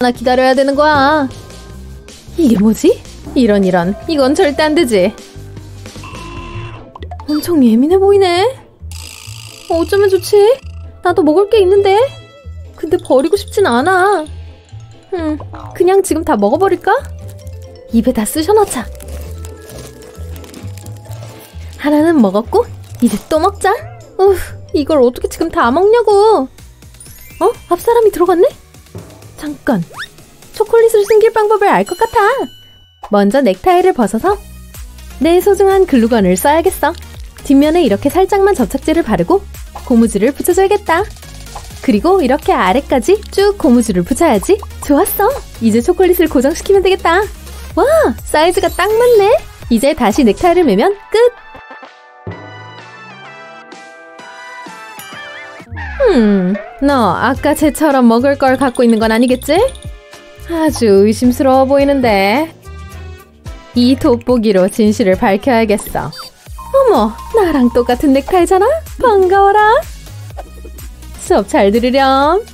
하나 기다려야 되는 거야. 이게 뭐지? 이런 이건 절대 안 되지. 엄청 예민해 보이네. 어쩌면 좋지? 나도 먹을 게 있는데. 근데 버리고 싶진 않아. 그냥 지금 다 먹어버릴까? 입에 다 쑤셔넣자. 하나는 먹었고 이제 또 먹자. 이걸 어떻게 지금 다 먹냐고. 앞사람이 들어갔네? 잠깐, 초콜릿을 숨길 방법을 알 것 같아. 먼저 넥타이를 벗어서 내 소중한 글루건을 써야겠어. 뒷면에 이렇게 살짝만 접착제를 바르고 고무줄을 붙여줘야겠다. 그리고 이렇게 아래까지 쭉 고무줄을 붙여야지. 좋았어! 이제 초콜릿을 고정시키면 되겠다. 와! 사이즈가 딱 맞네! 이제 다시 넥타이를 매면 끝! 너 아까 쟤처럼 먹을 걸 갖고 있는 건 아니겠지? 아주 의심스러워 보이는데. 이 돋보기로 진실을 밝혀야겠어. 어머, 나랑 똑같은 넥타이잖아? 반가워라. 수업 잘 들으렴.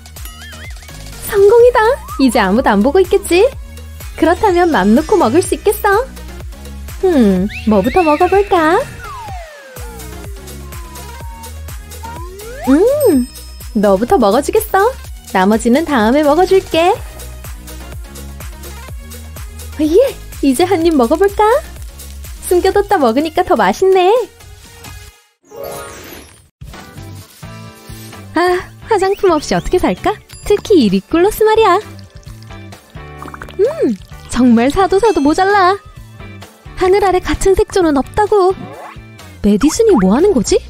성공이다. 이제 아무도 안 보고 있겠지? 그렇다면 맘 놓고 먹을 수 있겠어. 뭐부터 먹어볼까? 너부터 먹어주겠어. 나머지는 다음에 먹어줄게. 예, 이제 한 입 먹어볼까? 숨겨뒀다 먹으니까 더 맛있네. 아, 화장품 없이 어떻게 살까? 특히 이 립글로스 말이야. 정말 사도 모자라. 하늘 아래 같은 색조는 없다고. 메디슨이 뭐 하는 거지?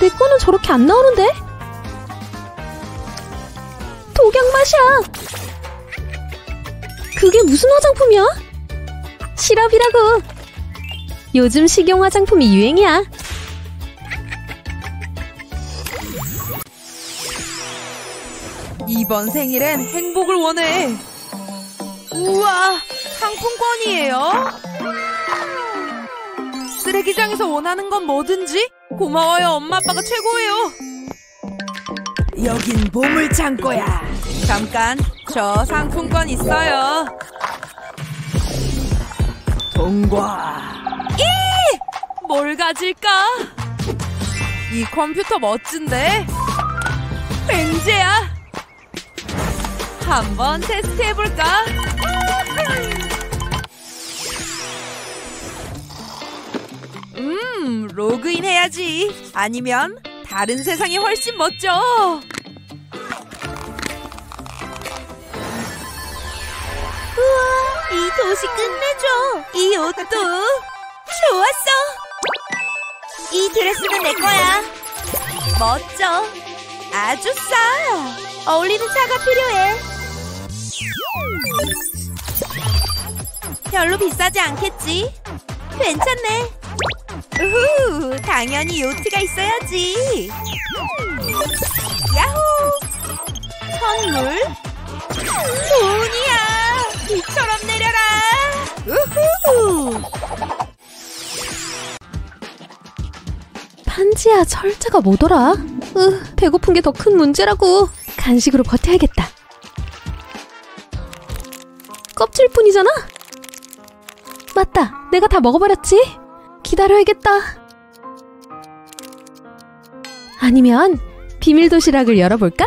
내 거는 저렇게 안 나오는데? 독약 맛이야! 그게 무슨 화장품이야? 시럽이라고! 요즘 식용 화장품이 유행이야. 이번 생일엔 행복을 원해. 우와! 상품권이에요? 쓰레기장에서 원하는 건 뭐든지? 고마워요, 엄마 아빠가 최고예요. 여긴 보물창고야. 잠깐, 저 상품권 있어요. 통과. 이! 뭘 가질까? 이 컴퓨터 멋진데? 벤제야. 한번 테스트해볼까? 로그인 해야지. 아니면 다른 세상이 훨씬 멋져. 우와, 이 도시 끝내줘. 이 옷도 좋았어. 이 드레스는 내 거야. 멋져. 아주 싸. 어울리는 차가 필요해. 별로 비싸지 않겠지? 괜찮네. 우후, 당연히 요트가 있어야지. 야호! 선물? 돈이야! 비처럼 내려라! 우후! 반지야, 철자가 뭐더라? 배고픈 게 더 큰 문제라고. 간식으로 버텨야겠다. 껍질뿐이잖아? 맞다, 내가 다 먹어버렸지? 기다려야겠다. 아니면 비밀 도시락을 열어볼까?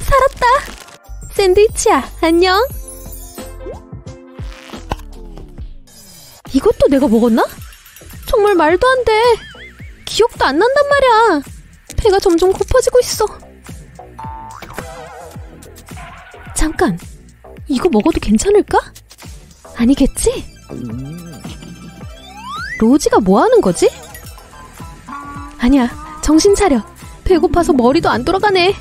살았다. 샌드위치야, 안녕. 이것도 내가 먹었나? 정말 말도 안 돼. 기억도 안 난단 말이야. 배가 점점 고파지고 있어. 잠깐, 이거 먹어도 괜찮을까? 아니겠지? 로지가 뭐 하는 거지? 아니야, 정신 차려. 배고파서 머리도 안 돌아가네.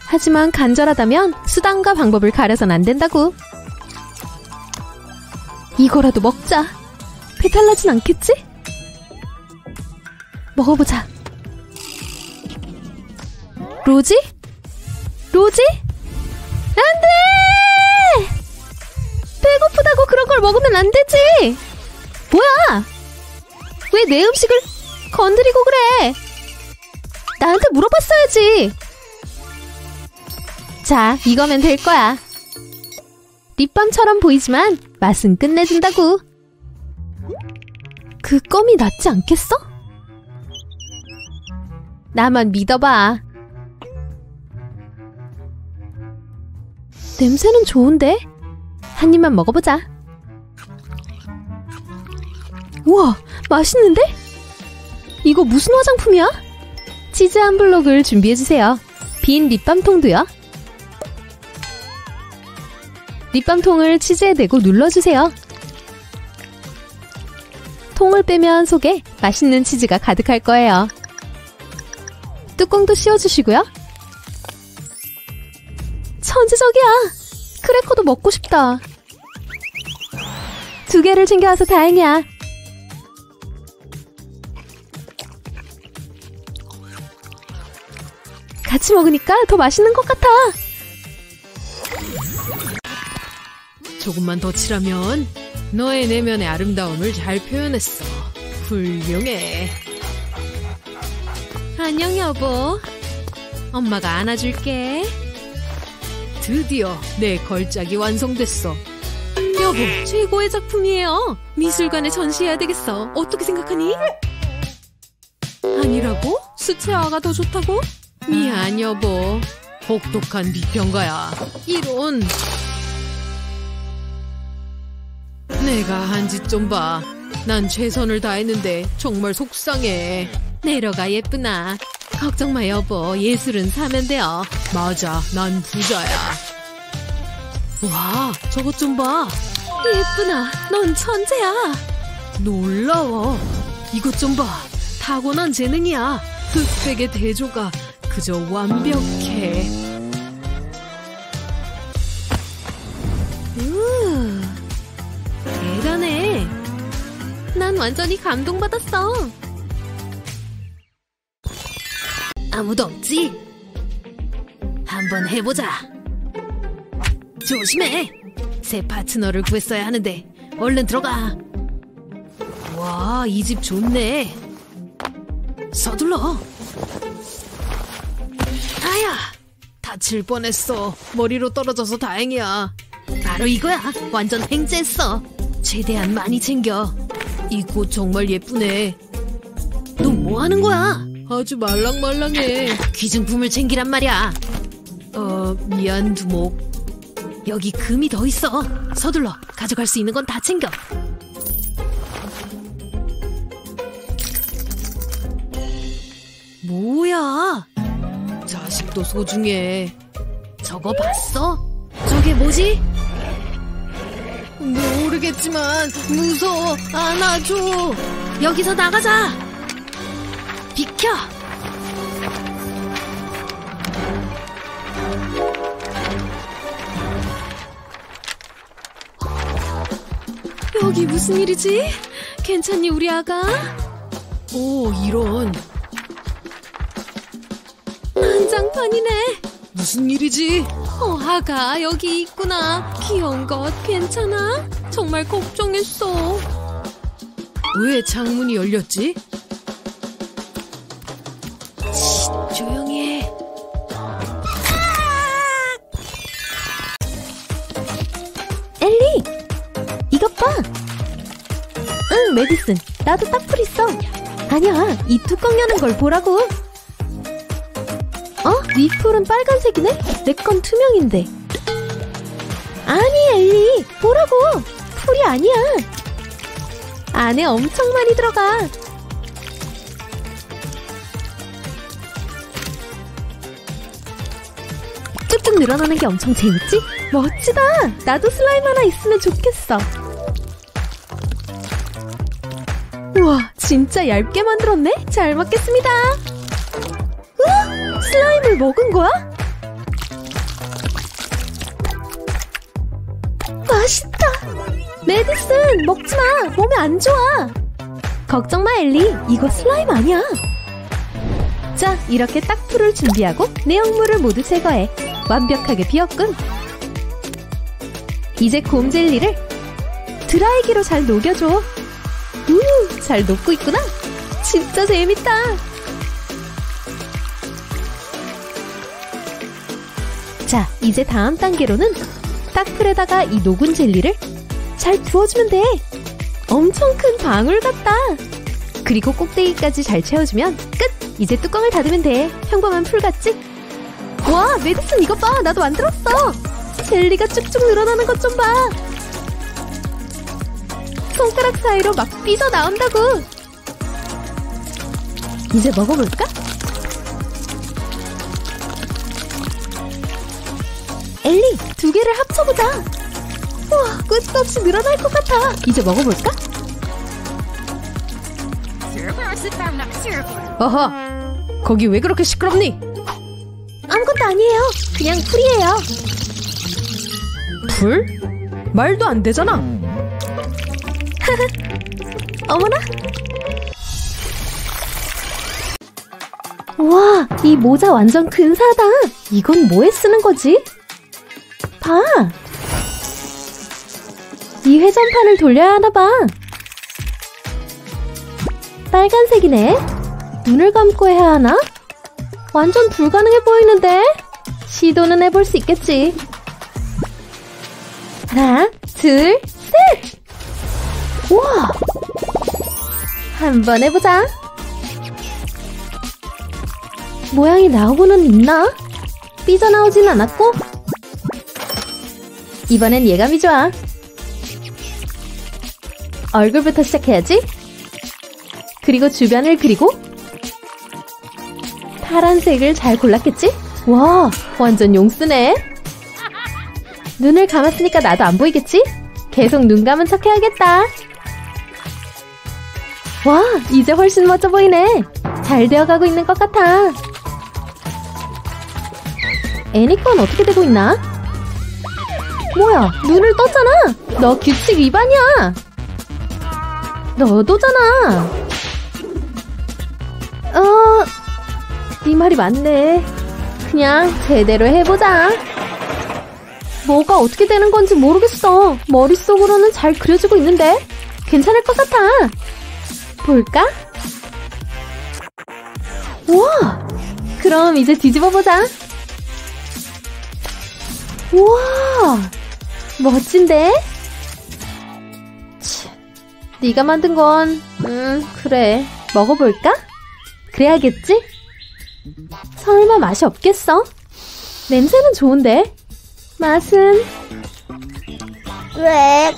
하지만 간절하다면 수단과 방법을 가려선 안 된다고. 이거라도 먹자. 배탈 나진 않겠지? 먹어보자. 로지? 로지? 안 돼! 배고프다고 그런 걸 먹으면 안 되지! 뭐야! 왜 내 음식을 건드리고 그래. 나한테 물어봤어야지. 자, 이거면 될 거야. 립밤처럼 보이지만 맛은 끝내준다고. 그 껌이 낫지 않겠어? 나만 믿어봐. 냄새는 좋은데? 한 입만 먹어보자. 우와, 맛있는데? 이거 무슨 화장품이야? 치즈 한 블록을 준비해주세요. 빈 립밤통도요. 립밤통을 치즈에 대고 눌러주세요. 통을 빼면 속에 맛있는 치즈가 가득할 거예요. 뚜껑도 씌워주시고요. 천지적이야! 크래커도 먹고 싶다. 2개를 챙겨와서 다행이야. 같이 먹으니까 더 맛있는 것 같아. 조금만 더 칠하면 너의 내면의 아름다움을 잘 표현했어. 훌륭해. 안녕, 여보. 엄마가 안아줄게. 드디어 내 걸작이 완성됐어. 여보, 최고의 작품이에요. 미술관에 전시해야 되겠어. 어떻게 생각하니? 아니라고? 수채화가 더 좋다고? 미안, 여보. 혹독한 비평가야. 이런. 내가 한 짓 좀 봐. 난 최선을 다했는데 정말 속상해. 내려가, 예쁘나. 걱정 마, 여보. 예술은 사면 돼요. 맞아, 난 부자야. 와, 저것 좀 봐. 예쁘나, 넌 천재야. 놀라워. 이것 좀 봐. 타고난 재능이야. 흑백의 대조가 그저 완벽해. 대단해. 난 완전히 감동받았어. 아무도 없지? 한번 해보자. 조심해. 새 파트너를 구했어야 하는데. 얼른 들어가. 와, 이 집 좋네. 서둘러. 아야, 다칠 뻔했어. 머리로 떨어져서 다행이야. 바로 이거야. 완전 횡재했어. 최대한 많이 챙겨. 이 꽃 정말 예쁘네. 너 뭐 하는 거야? 아주 말랑말랑해. 귀중품을 챙기란 말이야. 미안, 두목. 여기 금이 더 있어. 서둘러. 가져갈 수 있는 건 다 챙겨. 뭐야? 자식도 소중해. 저거 봤어? 저게 뭐지? 모르겠지만 무서워. 안아줘. 여기서 나가자. 비켜. 여기 무슨 일이지? 괜찮니, 우리 아가? 오, 이런. 한장판이네. 무슨 일이지? 아가, 여기 있구나. 귀여운 것 괜찮아? 정말 걱정했어. 왜 창문이 열렸지? 조용히 해. 엘리, 이것 봐. 응, 메디슨. 나도 딱풀 있어. 아니야, 이 뚜껑 여는 걸 보라고. 네 풀은 빨간색이네? 내 건 투명인데. 아니, 엘리, 보라고. 풀이 아니야. 안에 엄청 많이 들어가. 쭉쭉 늘어나는 게 엄청 재밌지? 멋지다. 나도 슬라임 하나 있으면 좋겠어. 우와, 진짜 얇게 만들었네? 잘 먹겠습니다. 슬라임을 먹은 거야? 맛있다. 메디슨, 먹지 마. 몸에 안 좋아. 걱정 마, 엘리. 이거 슬라임 아니야. 자, 이렇게 딱 풀을 준비하고 내용물을 모두 제거해. 완벽하게 비었군. 이제 곰 젤리를 드라이기로 잘 녹여줘. 잘 녹고 있구나. 진짜 재밌다. 자, 이제 다음 단계로는 딱풀에다가 이 녹은 젤리를 잘 부어주면 돼. 엄청 큰 방울 같다. 그리고 꼭대기까지 잘 채워주면 끝! 이제 뚜껑을 닫으면 돼. 평범한 풀 같지? 와, 메디슨 이것 봐. 나도 만들었어. 젤리가 쭉쭉 늘어나는 것 좀 봐. 손가락 사이로 막 삐져나온다고. 이제 먹어볼까? 엘리, 두 개를 합쳐보자. 우와, 끝도 없이 늘어날 것 같아. 이제 먹어볼까? 어허, 거기 왜 그렇게 시끄럽니? 아무것도 아니에요. 그냥 풀이에요. 풀? 말도 안 되잖아. 어머나? 우와, 이 모자 완전 근사하다. 이건 뭐에 쓰는 거지? 봐! 이 회전판을 돌려야 하나 봐. 빨간색이네. 눈을 감고 해야 하나? 완전 불가능해 보이는데? 시도는 해볼 수 있겠지. 하나, 둘, 셋! 우와! 한번 해보자. 모양이 나오고는 있나? 삐져나오진 않았고? 이번엔 예감이 좋아. 얼굴부터 시작해야지. 그리고 주변을 그리고 파란색을 잘 골랐겠지? 와, 완전 용쓰네. 눈을 감았으니까 나도 안 보이겠지? 계속 눈 감은 척 해야겠다. 와, 이제 훨씬 멋져 보이네. 잘 되어가고 있는 것 같아. 애니콘 어떻게 되고 있나? 뭐야, 눈을 떴잖아. 너 규칙 위반이야. 너도잖아. 네 말이 맞네. 그냥 제대로 해보자. 뭐가 어떻게 되는 건지 모르겠어. 머릿속으로는 잘 그려지고 있는데 괜찮을 것 같아. 볼까? 우와! 그럼 이제 뒤집어보자. 우와! 멋진데? 치, 네가 만든 건 그래. 먹어볼까? 그래야겠지? 설마 맛이 없겠어? 냄새는 좋은데? 맛은? 왜?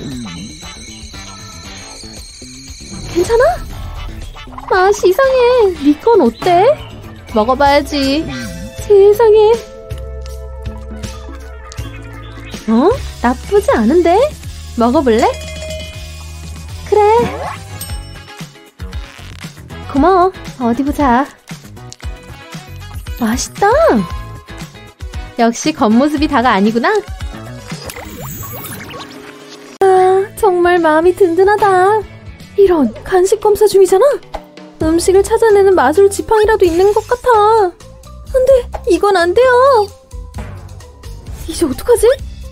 괜찮아? 맛이 이상해. 네 건 어때? 먹어봐야지. 세상에. 어? 나쁘지 않은데? 먹어볼래? 그래. 고마워. 어디 보자. 맛있다. 역시 겉모습이 다가 아니구나. 아, 정말 마음이 든든하다. 이런, 간식 검사 중이잖아? 음식을 찾아내는 마술 지팡이라도 있는 것 같아. 안 돼, 이건 안 돼요. 이제 어떡하지?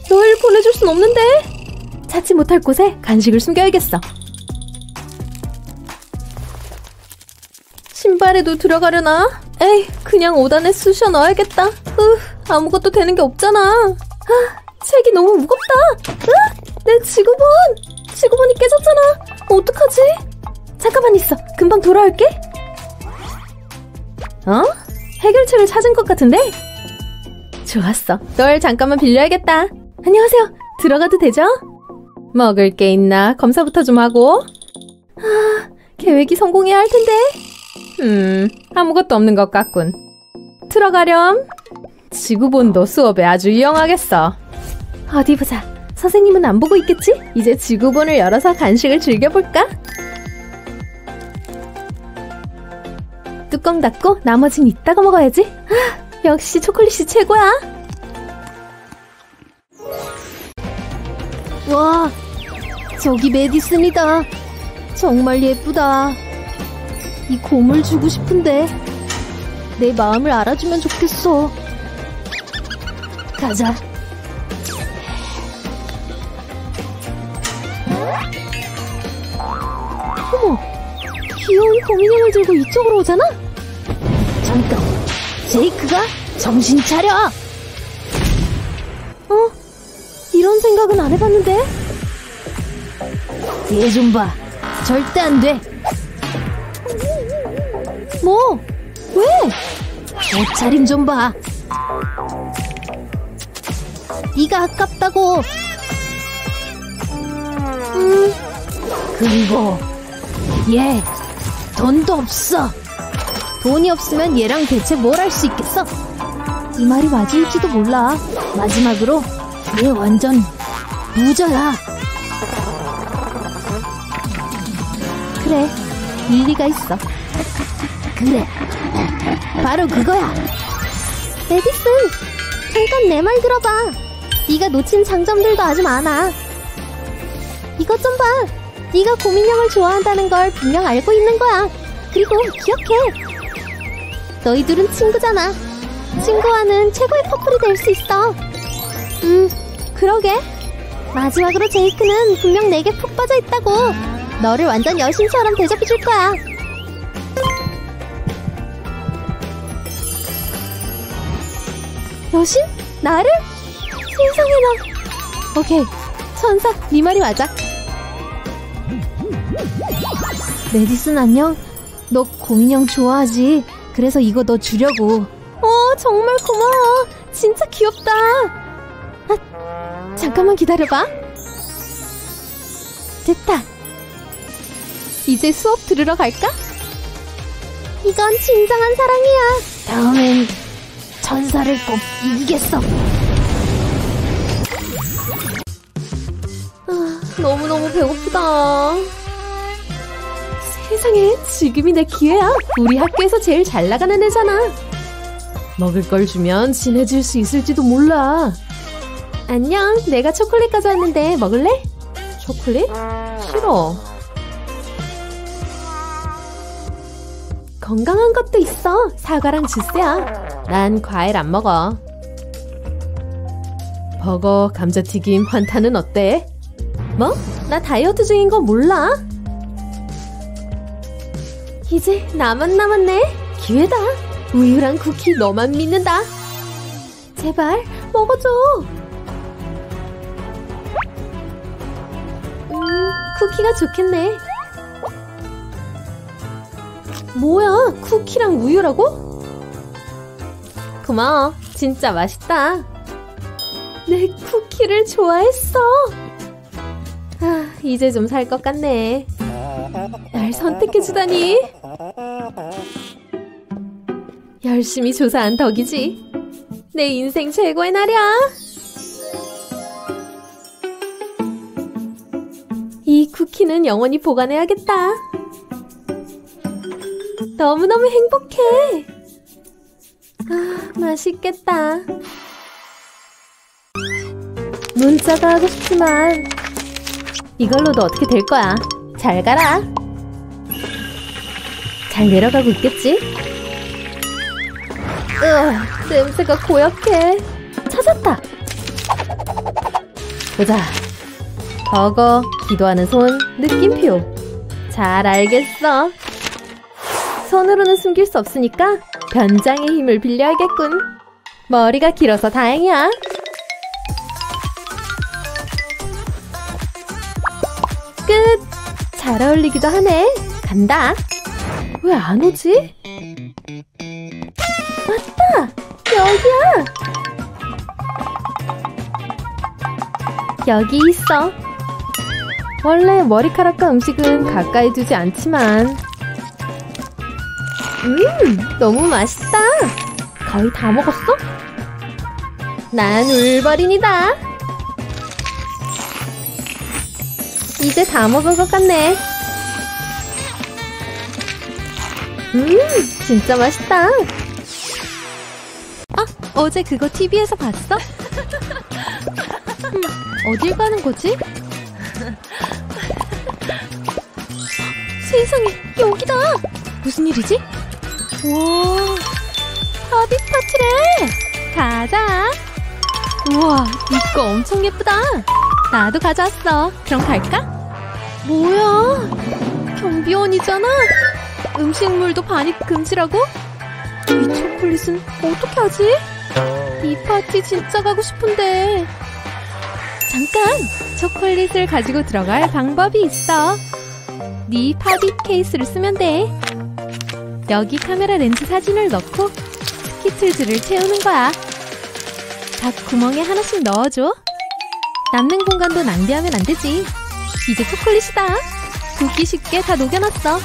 널 보내줄 순 없는데. 찾지 못할 곳에 간식을 숨겨야겠어. 신발에도 들어가려나? 에이, 그냥 옷 안에 쑤셔 넣어야겠다. 아무것도 되는 게 없잖아. 아, 책이 너무 무겁다. 내 지구본! 지구본이 깨졌잖아. 어떡하지? 잠깐만 있어. 금방 돌아올게. 어? 해결책을 찾은 것 같은데? 좋았어. 널 잠깐만 빌려야겠다. 안녕하세요. 들어가도 되죠? 먹을 게 있나? 검사부터 좀 하고. 아, 계획이 성공해야 할 텐데. 아무것도 없는 것 같군. 들어가렴. 지구본 너 수업에 아주 유용하겠어. 어디 보자. 선생님은 안 보고 있겠지? 이제 지구본을 열어서 간식을 즐겨볼까? 뚜껑 닫고 나머진 이따가 먹어야지. 하, 역시 초콜릿이 최고야. 와, 저기 메디슨이다. 정말 예쁘다. 이 곰을 주고 싶은데 내 마음을 알아주면 좋겠어. 가자. 어머, 귀여운 고민형을 들고 이쪽으로 오잖아? 잠깐, 제이크가 정신 차려! 어? 이런 생각은 안 해봤는데? 얘 좀 봐. 절대 안 돼. 뭐? 왜? 옷차림 좀 봐. 네가 아깝다고. 그리고 얘 돈도 없어. 돈이 없으면 얘랑 대체 뭘 할 수 있겠어? 이 말이 맞을지도 몰라. 마지막으로 얘 완전 부자야. 그래, 일리가 있어. 그래, 바로 그거야. 에디슨, 잠깐 내 말 들어봐. 네가 놓친 장점들도 아주 많아. 이것 좀 봐. 네가 고민형을 좋아한다는 걸 분명 알고 있는 거야. 그리고 기억해. 너희 둘은 친구잖아. 친구와는 최고의 커플이 될 수 있어. 그러게. 마지막으로 제이크는 분명 내게 푹 빠져있다고. 너를 완전 여신처럼 대접해줄 거야. 여신? 나를? 세상에 나. 오케이, 천사, 네 말이 맞아. 메디슨 안녕? 너 고민형 좋아하지? 그래서 이거 너 주려고. 정말 고마워. 진짜 귀엽다. 아, 잠깐만 기다려봐. 됐다. 이제 수업 들으러 갈까? 이건 진정한 사랑이야. 다음엔 천사를 꼭 이기겠어. 아, 너무너무 배고프다. 세상에, 지금이 내 기회야. 우리 학교에서 제일 잘 나가는 애잖아. 먹을 걸 주면 친해질 수 있을지도 몰라. 안녕, 내가 초콜릿 가져왔는데 먹을래? 초콜릿? 싫어. 건강한 것도 있어. 사과랑 주스야. 난 과일 안 먹어. 버거, 감자튀김, 환타는 어때? 뭐? 나 다이어트 중인 거 몰라? 이제 나만 남았네. 기회다. 우유랑 쿠키 너만 믿는다. 제발 먹어줘. 쿠키가 좋겠네. 뭐야, 쿠키랑 우유라고? 고마워. 진짜 맛있다. 내 쿠키를 좋아했어. 아, 이제 좀 살 것 같네. 날 선택해주다니. 열심히 조사한 덕이지. 내 인생 최고의 날이야. 이 쿠키는 영원히 보관해야겠다. 너무너무 행복해. 아, 맛있겠다. 문자가 하고 싶지만 이걸로도 어떻게 될 거야. 잘 가라. 잘 내려가고 있겠지? 으아, 냄새가 고약해. 찾았다. 보자. 버거, 기도하는 손, 느낌표. 잘 알겠어. 손으로는 숨길 수 없으니까 변장의 힘을 빌려야겠군. 머리가 길어서 다행이야. 끝! 잘 어울리기도 하네. 간다. 왜 안 오지? 맞다! 여기야! 여기 있어. 원래 머리카락과 음식은 가까이 두지 않지만 너무 맛있다. 거의 다 먹었어? 난 울버린이다. 이제 다 먹은 것 같네. 진짜 맛있다. 아, 어제 그거 TV에서 봤어? 어딜 가는 거지? 세상에, 여기다! 무슨 일이지? 우와, 바비 파티래! 가자! 우와, 이거 엄청 예쁘다! 나도 가져왔어. 그럼 갈까? 뭐야? 경비원이잖아? 음식물도 반입 금지라고? 이 초콜릿은 어떻게 하지? 이 파티 진짜 가고 싶은데. 잠깐! 초콜릿을 가지고 들어갈 방법이 있어. 네 파티 케이스를 쓰면 돼. 여기 카메라 렌즈 사진을 넣고 스키틀즈를 채우는 거야. 각 구멍에 하나씩 넣어줘. 남는 공간도 낭비하면 안 되지. 이제 초콜릿이다. 붓기 쉽게 다 녹여놨어.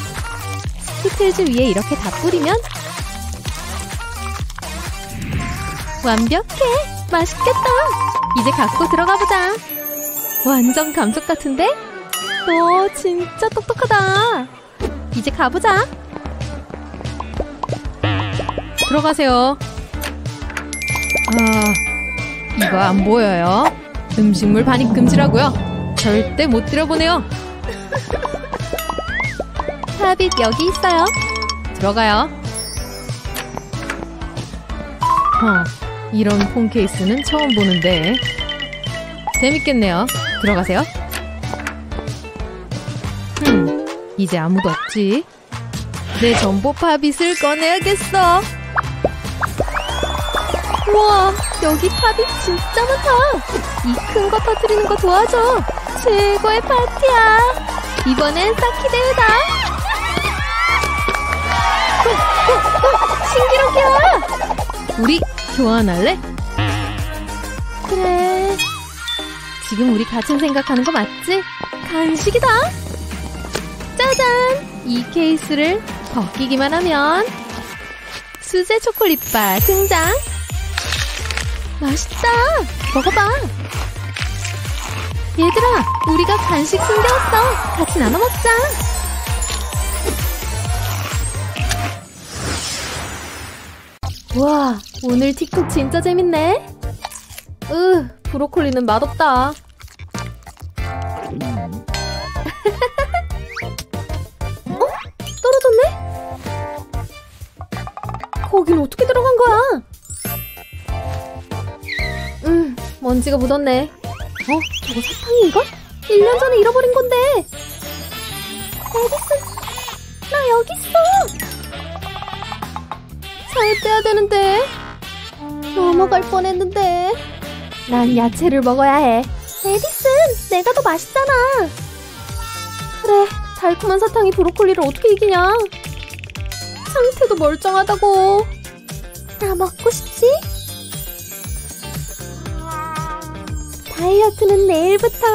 스키틀즈 위에 이렇게 다 뿌리면 완벽해. 맛있겠다. 이제 갖고 들어가보자. 완전 감쪽 같은데? 너 진짜 똑똑하다. 이제 가보자. 들어가세요. 아, 이거 안 보여요? 음식물 반입 금지라고요? 절대 못 들여보내요. 팝잇 여기 있어요. 들어가요. 이런 폰 케이스는 처음 보는데 재밌겠네요. 들어가세요. 이제 아무도 없지. 내 전보 팝잇을 꺼내야겠어. 우와, 여기 팝잇 진짜 많다. 이 큰 거 터뜨리는 거 도와줘. 최고의 파티야. 이번엔 쌓기 대회다. 신기록이야. 우리 교환할래? 그래. 지금 우리 같은 생각하는 거 맞지? 간식이다. 짜잔! 이 케이스를 벗기기만 하면 수제 초콜릿바 등장! 맛있다! 먹어봐! 얘들아! 우리가 간식 숨겨왔어! 같이 나눠 먹자! 와! 오늘 틱톡 진짜 재밌네! 브로콜리는 맛없다! 거긴 어떻게 들어간 거야? 먼지가 묻었네. 저거 사탕인가? 1년 전에 잃어버린 건데. 에디슨, 나 여기 있어. 잘 떼야 되는데. 넘어갈 뻔했는데. 난 야채를 먹어야 해. 에디슨, 내가 더 맛있잖아. 그래, 달콤한 사탕이 브로콜리를 어떻게 이기냐. 상태도 멀쩡하다고. 나 먹고 싶지? 다이어트는 내일부터.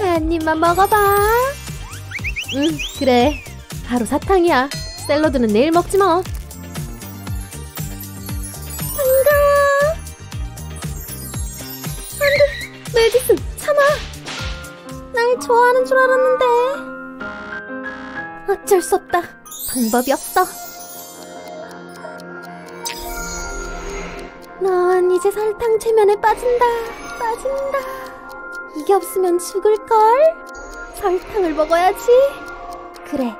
한 입만 먹어봐. 그래. 바로 사탕이야. 샐러드는 내일 먹지 뭐. 반가워. 안 돼. 메디슨, 참아. 날 좋아하는 줄 알았는데. 어쩔 수 없다. 방법이 없어. 넌 이제 설탕 최면에 빠진다. 이게 없으면 죽을걸? 설탕을 먹어야지. 그래,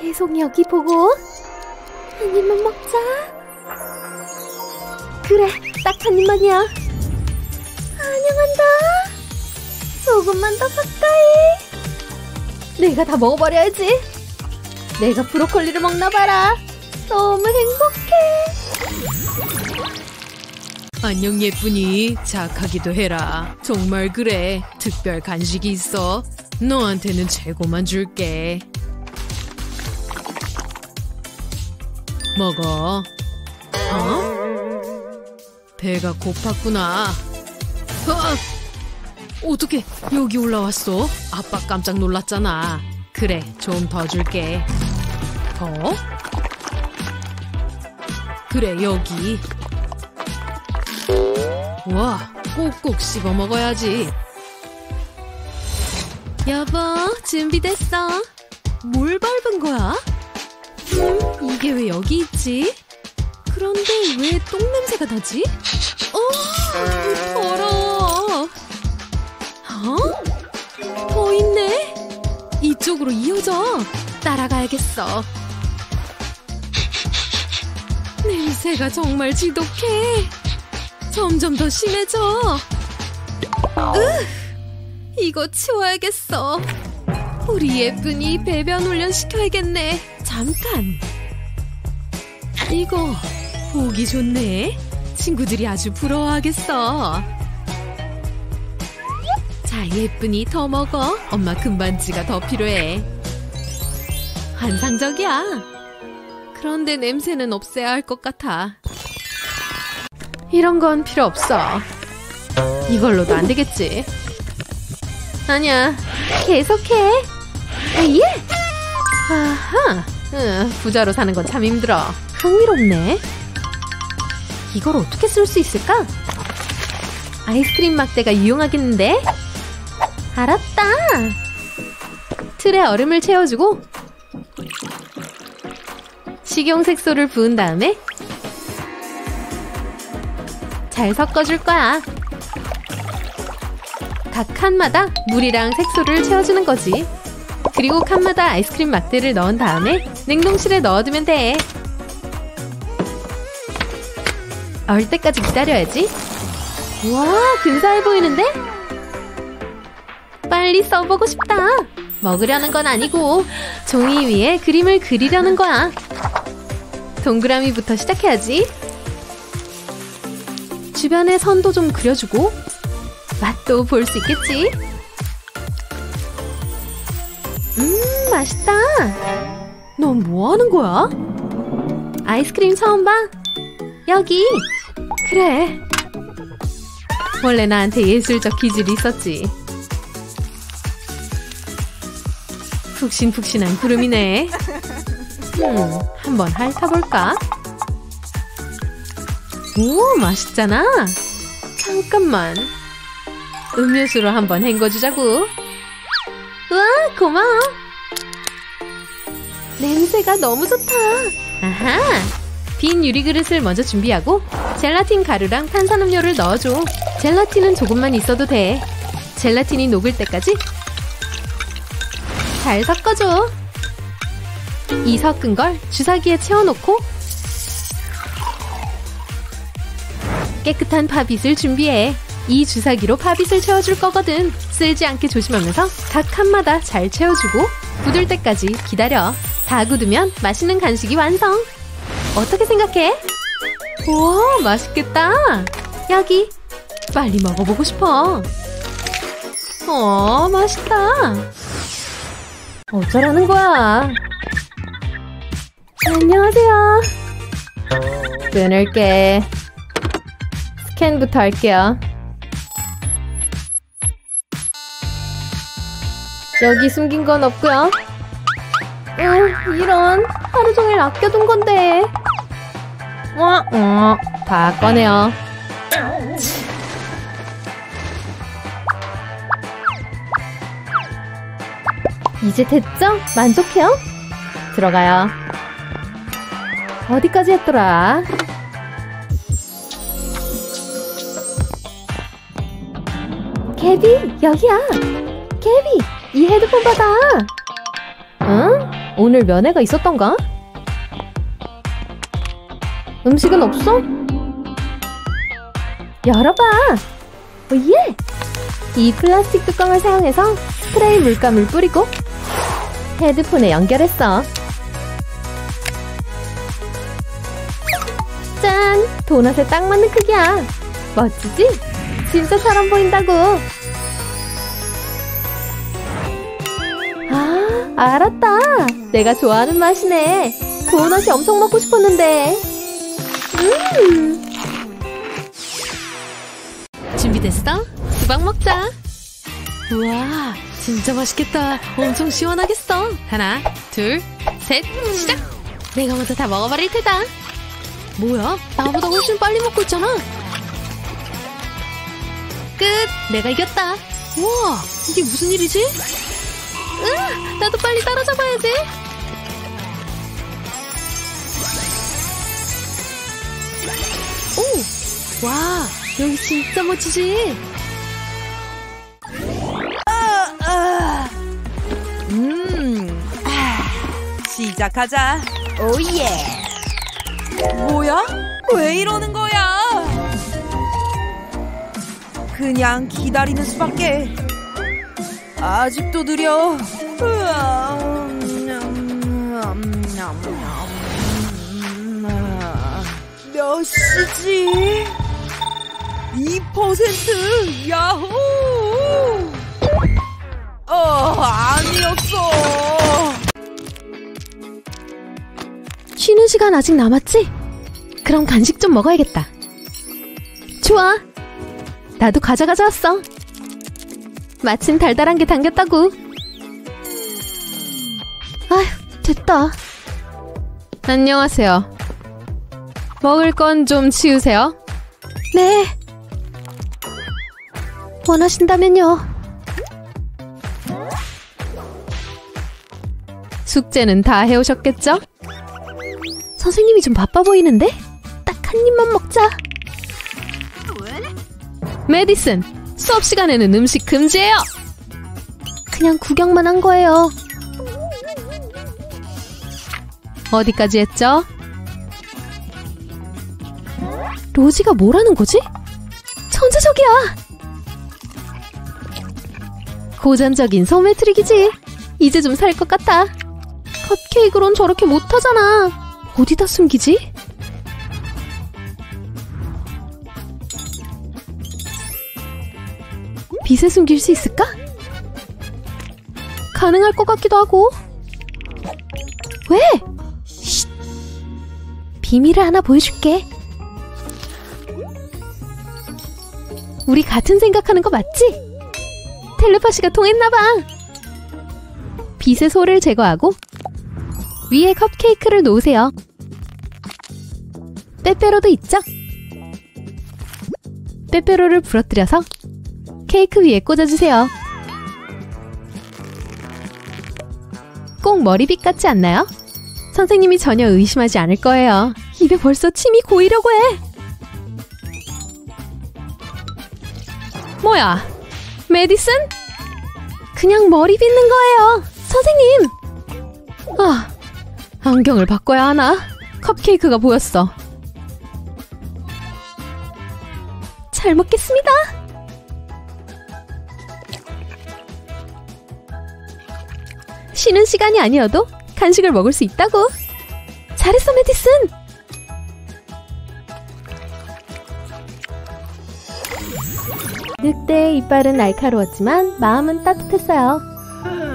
계속 여기 보고 한 입만 먹자. 그래, 딱 한 입만이야. 안녕한다. 조금만 더 가까이. 내가 다 먹어버려야지. 내가 브로콜리를 먹나봐라. 너무 행복해. 안녕 예쁜이. 착하기도 해라. 정말 그래. 특별 간식이 있어. 너한테는 최고만 줄게. 먹어. 배가 고팠구나. 어떻게 여기 올라왔어? 아빠 깜짝 놀랐잖아. 그래, 좀 더 줄게. 더? 그래, 여기. 와, 꼭꼭 씹어 먹어야지. 여보, 준비됐어. 뭘 밟은 거야? 이게 왜 여기 있지? 그런데 왜 똥냄새가 나지? 더러워. 더 있네. 이쪽으로 이어져. 따라가야겠어. 냄새가 정말 지독해. 점점 더 심해져. 이거 치워야겠어. 우리 예쁜이 배변 훈련 시켜야겠네. 잠깐. 아이고, 보기 좋네. 친구들이 아주 부러워하겠어. 자, 예쁜이 더 먹어. 엄마 금반지가 더 필요해. 환상적이야. 그런데 냄새는 없애야 할 것 같아. 이런 건 필요 없어. 이걸로도 안 되겠지. 아니야, 계속해. 에이? 아하, 부자로 사는 건 참 힘들어. 흥미롭네. 이걸 어떻게 쓸 수 있을까? 아이스크림 막대가 유용하겠는데? 알았다. 틀에 얼음을 채워주고 식용색소를 부은 다음에 잘 섞어줄 거야. 각 칸마다 물이랑 색소를 채워주는 거지. 그리고 칸마다 아이스크림 막대를 넣은 다음에 냉동실에 넣어두면 돼. 얼 때까지 기다려야지. 와, 근사해 보이는데? 빨리 써보고 싶다. 먹으려는 건 아니고 종이 위에 그림을 그리려는 거야. 동그라미부터 시작해야지. 주변에 선도 좀 그려주고 맛도 볼 수 있겠지? 맛있다. 넌 뭐 하는 거야? 아이스크림 처음 봐? 여기. 그래. 원래 나한테 예술적 기질이 있었지. 푹신푹신한 구름이네. 한번 핥아볼까? 오, 맛있잖아. 잠깐만. 음료수로 한번 헹궈주자고. 우와, 고마워. 냄새가 너무 좋다. 아하, 빈 유리그릇을 먼저 준비하고 젤라틴 가루랑 탄산음료를 넣어줘. 젤라틴은 조금만 있어도 돼. 젤라틴이 녹을 때까지 잘 섞어줘. 이 섞은 걸 주사기에 채워놓고 깨끗한 팝잇을 준비해. 이 주사기로 팝잇을 채워줄 거거든. 쓸지 않게 조심하면서 각 칸마다 잘 채워주고 굳을 때까지 기다려. 다 굳으면 맛있는 간식이 완성. 어떻게 생각해? 우와, 맛있겠다. 여기, 빨리 먹어보고 싶어. 맛있다. 어쩌라는 거야. 안녕하세요. 끊을게. 스캔부터 할게요. 여기 숨긴 건 없고요. 이런, 하루 종일 아껴둔 건데. 다 꺼내요. 이제 됐죠? 만족해요? 들어가요. 어디까지 했더라? 개비, 여기야. 개비, 이 헤드폰 받아. 응? 오늘 면회가 있었던가? 음식은 없어? 열어봐. 오예! 이 플라스틱 뚜껑을 사용해서 스프레이 물감을 뿌리고 헤드폰에 연결했어. 짠! 도넛에 딱 맞는 크기야. 멋지지? 진짜처럼 보인다고. 알았다. 내가 좋아하는 맛이네. 도넛이 엄청 먹고 싶었는데. 준비됐어? 수박 먹자. 우와, 진짜 맛있겠다. 엄청 시원하겠어. 하나, 둘, 셋, 시작. 내가 먼저 다 먹어버릴 테다. 뭐야? 나보다 훨씬 빨리 먹고 있잖아. 끝. 내가 이겼다. 우와, 이게 무슨 일이지? 나도 빨리 따라잡아야지. 오! 와, 여기 진짜 멋지지? 시작하자. 오예. 뭐야? 왜 이러는 거야? 그냥 기다리는 수밖에. 아직도 느려. 몇 시지? 2% 야호! 아니었어. 쉬는 시간 아직 남았지? 그럼 간식 좀 먹어야겠다. 좋아. 나도 과자 가져왔어. 마침 달달한 게 당겼다고. 아휴, 됐다. 안녕하세요. 먹을 건 좀 치우세요. 네. 원하신다면요. 숙제는 다 해오셨겠죠? 선생님이 좀 바빠 보이는데? 딱 한 입만 먹자. 메디슨, 수업 시간에는 음식 금지예요. 그냥 구경만 한 거예요. 어디까지 했죠? 로지가 뭐라는 거지? 천재적이야! 고전적인 소매 트릭이지. 이제 좀 살 것 같아. 컵케이크론 저렇게 못하잖아. 어디다 숨기지? 빛에 숨길 수 있을까? 가능할 것 같기도 하고. 왜? 쉿. 비밀을 하나 보여줄게. 우리 같은 생각하는 거 맞지? 텔레파시가 통했나봐. 빛의 소를 제거하고 위에 컵케이크를 놓으세요. 빼빼로도 있죠? 빼빼로를 부러뜨려서 케이크 위에 꽂아주세요. 꼭 머리빗 같지 않나요? 선생님이 전혀 의심하지 않을 거예요. 입에 벌써 침이 고이려고 해. 뭐야? 메디슨? 그냥 머리 빗는 거예요, 선생님! 아, 안경을 바꿔야 하나? 컵케이크가 보였어. 잘 먹겠습니다! 쉬는 시간이 아니어도 간식을 먹을 수 있다고! 잘했어, 메디슨! 늑대의 이빨은 날카로웠지만 마음은 따뜻했어요.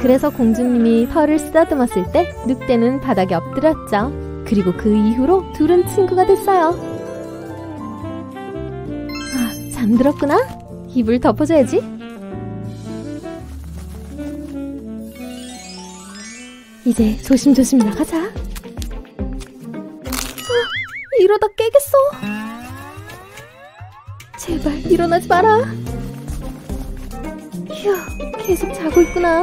그래서 공주님이 털을 쓰다듬었을 때 늑대는 바닥에 엎드렸죠. 그리고 그 이후로 둘은 친구가 됐어요. 아, 잠들었구나? 이불 덮어줘야지. 이제 조심조심 나가자. 아, 이러다 깨겠어. 제발 일어나지 마라. 휴, 계속 자고 있구나.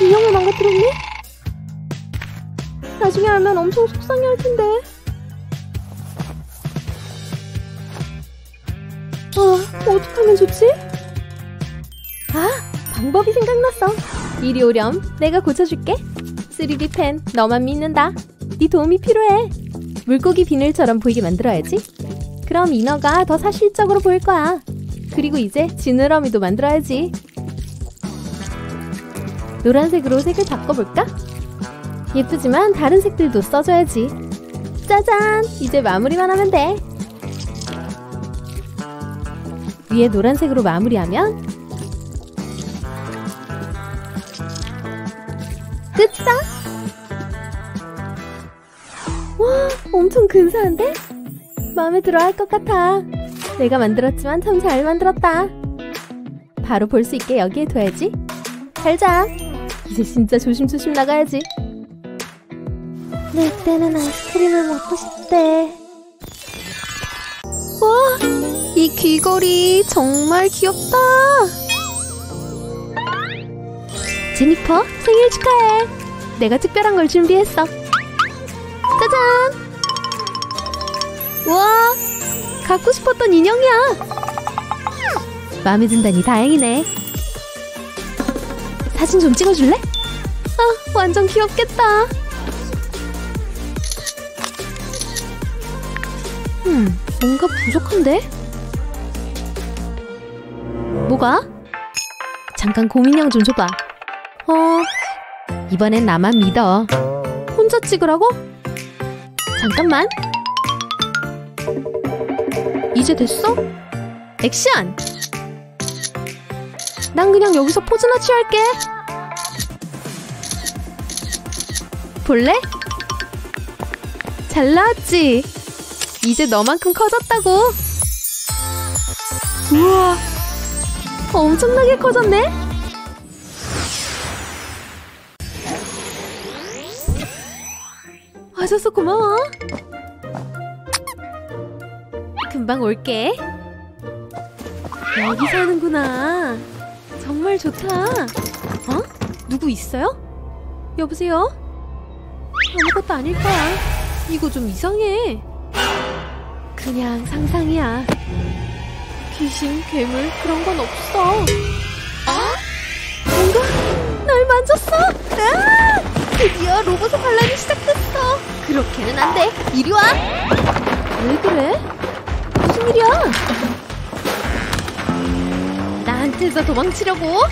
인형을 망가뜨렸네? 나중에 알면 엄청 속상해할 텐데. 어떡하면 좋지? 아, 방법이 생각났어. 이리 오렴. 내가 고쳐줄게. 3D 펜, 너만 믿는다. 네 도움이 필요해. 물고기 비늘처럼 보이게 만들어야지. 그럼 인어가 더 사실적으로 보일 거야. 그리고 이제 지느러미도 만들어야지. 노란색으로 색을 바꿔볼까? 예쁘지만 다른 색들도 써줘야지. 짜잔! 이제 마무리만 하면 돼. 위에 노란색으로 마무리하면 끝이다! 와, 엄청 근사한데? 마음에 들어 할 것 같아. 내가 만들었지만 참 잘 만들었다. 바로 볼 수 있게 여기에 둬야지. 잘 자. 이제 진짜 조심조심 나가야지. 내 때는 아이스크림을 먹고 싶대. 와, 이 귀걸이 정말 귀엽다. 제니퍼, 생일 축하해. 내가 특별한 걸 준비했어. 짜잔! 우와! 갖고 싶었던 인형이야! 마음에 든다니 다행이네. 사진 좀 찍어줄래? 아, 완전 귀엽겠다. 뭔가 부족한데? 뭐가? 잠깐 곰인형 좀 줘봐. 이번엔 나만 믿어. 혼자 찍으라고? 잠깐만. 이제 됐어? 액션! 난 그냥 여기서 포즈나 취할게. 볼래? 잘 나왔지? 이제 너만큼 커졌다고. 우와, 엄청나게 커졌네. 와줘서 고마워. 금방 올게. 여기 사는구나. 정말 좋다. 어? 누구 있어요? 여보세요? 아무것도 아닐 거야. 이거 좀 이상해. 그냥 상상이야. 귀신, 괴물 그런 건 없어. 어? 뭔가 날 만졌어. 아! 드디어 로봇의 반란이 시작됐어. 그렇게는 안 돼. 이리 와. 왜 그래? 무슨 일이야? 나한테서 도망치려고? 어?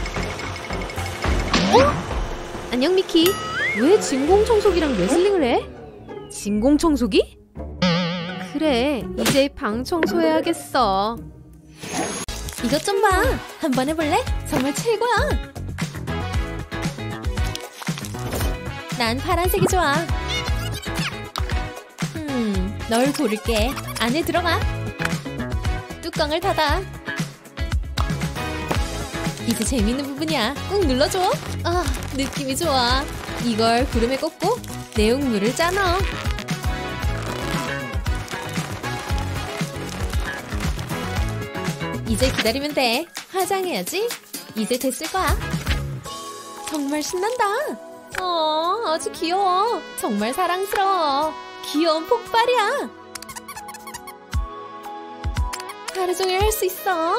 안녕 미키. 왜 진공청소기랑 레슬링을 해? 진공청소기? 그래, 이제 방 청소해야겠어. 이것 좀 봐. 한번 해볼래? 정말 최고야. 난 파란색이 좋아. 널 고를게. 안에 들어가. 뚜껑을 닫아. 이제 재밌는 부분이야. 꾹 눌러줘. 아, 느낌이 좋아. 이걸 구름에 꽂고 내용물을 짜넣어. 이제 기다리면 돼. 화장해야지. 이제 됐을 거야. 정말 신난다. 아주 귀여워. 정말 사랑스러워. 귀여운 폭발이야. 하루 종일 할 수 있어.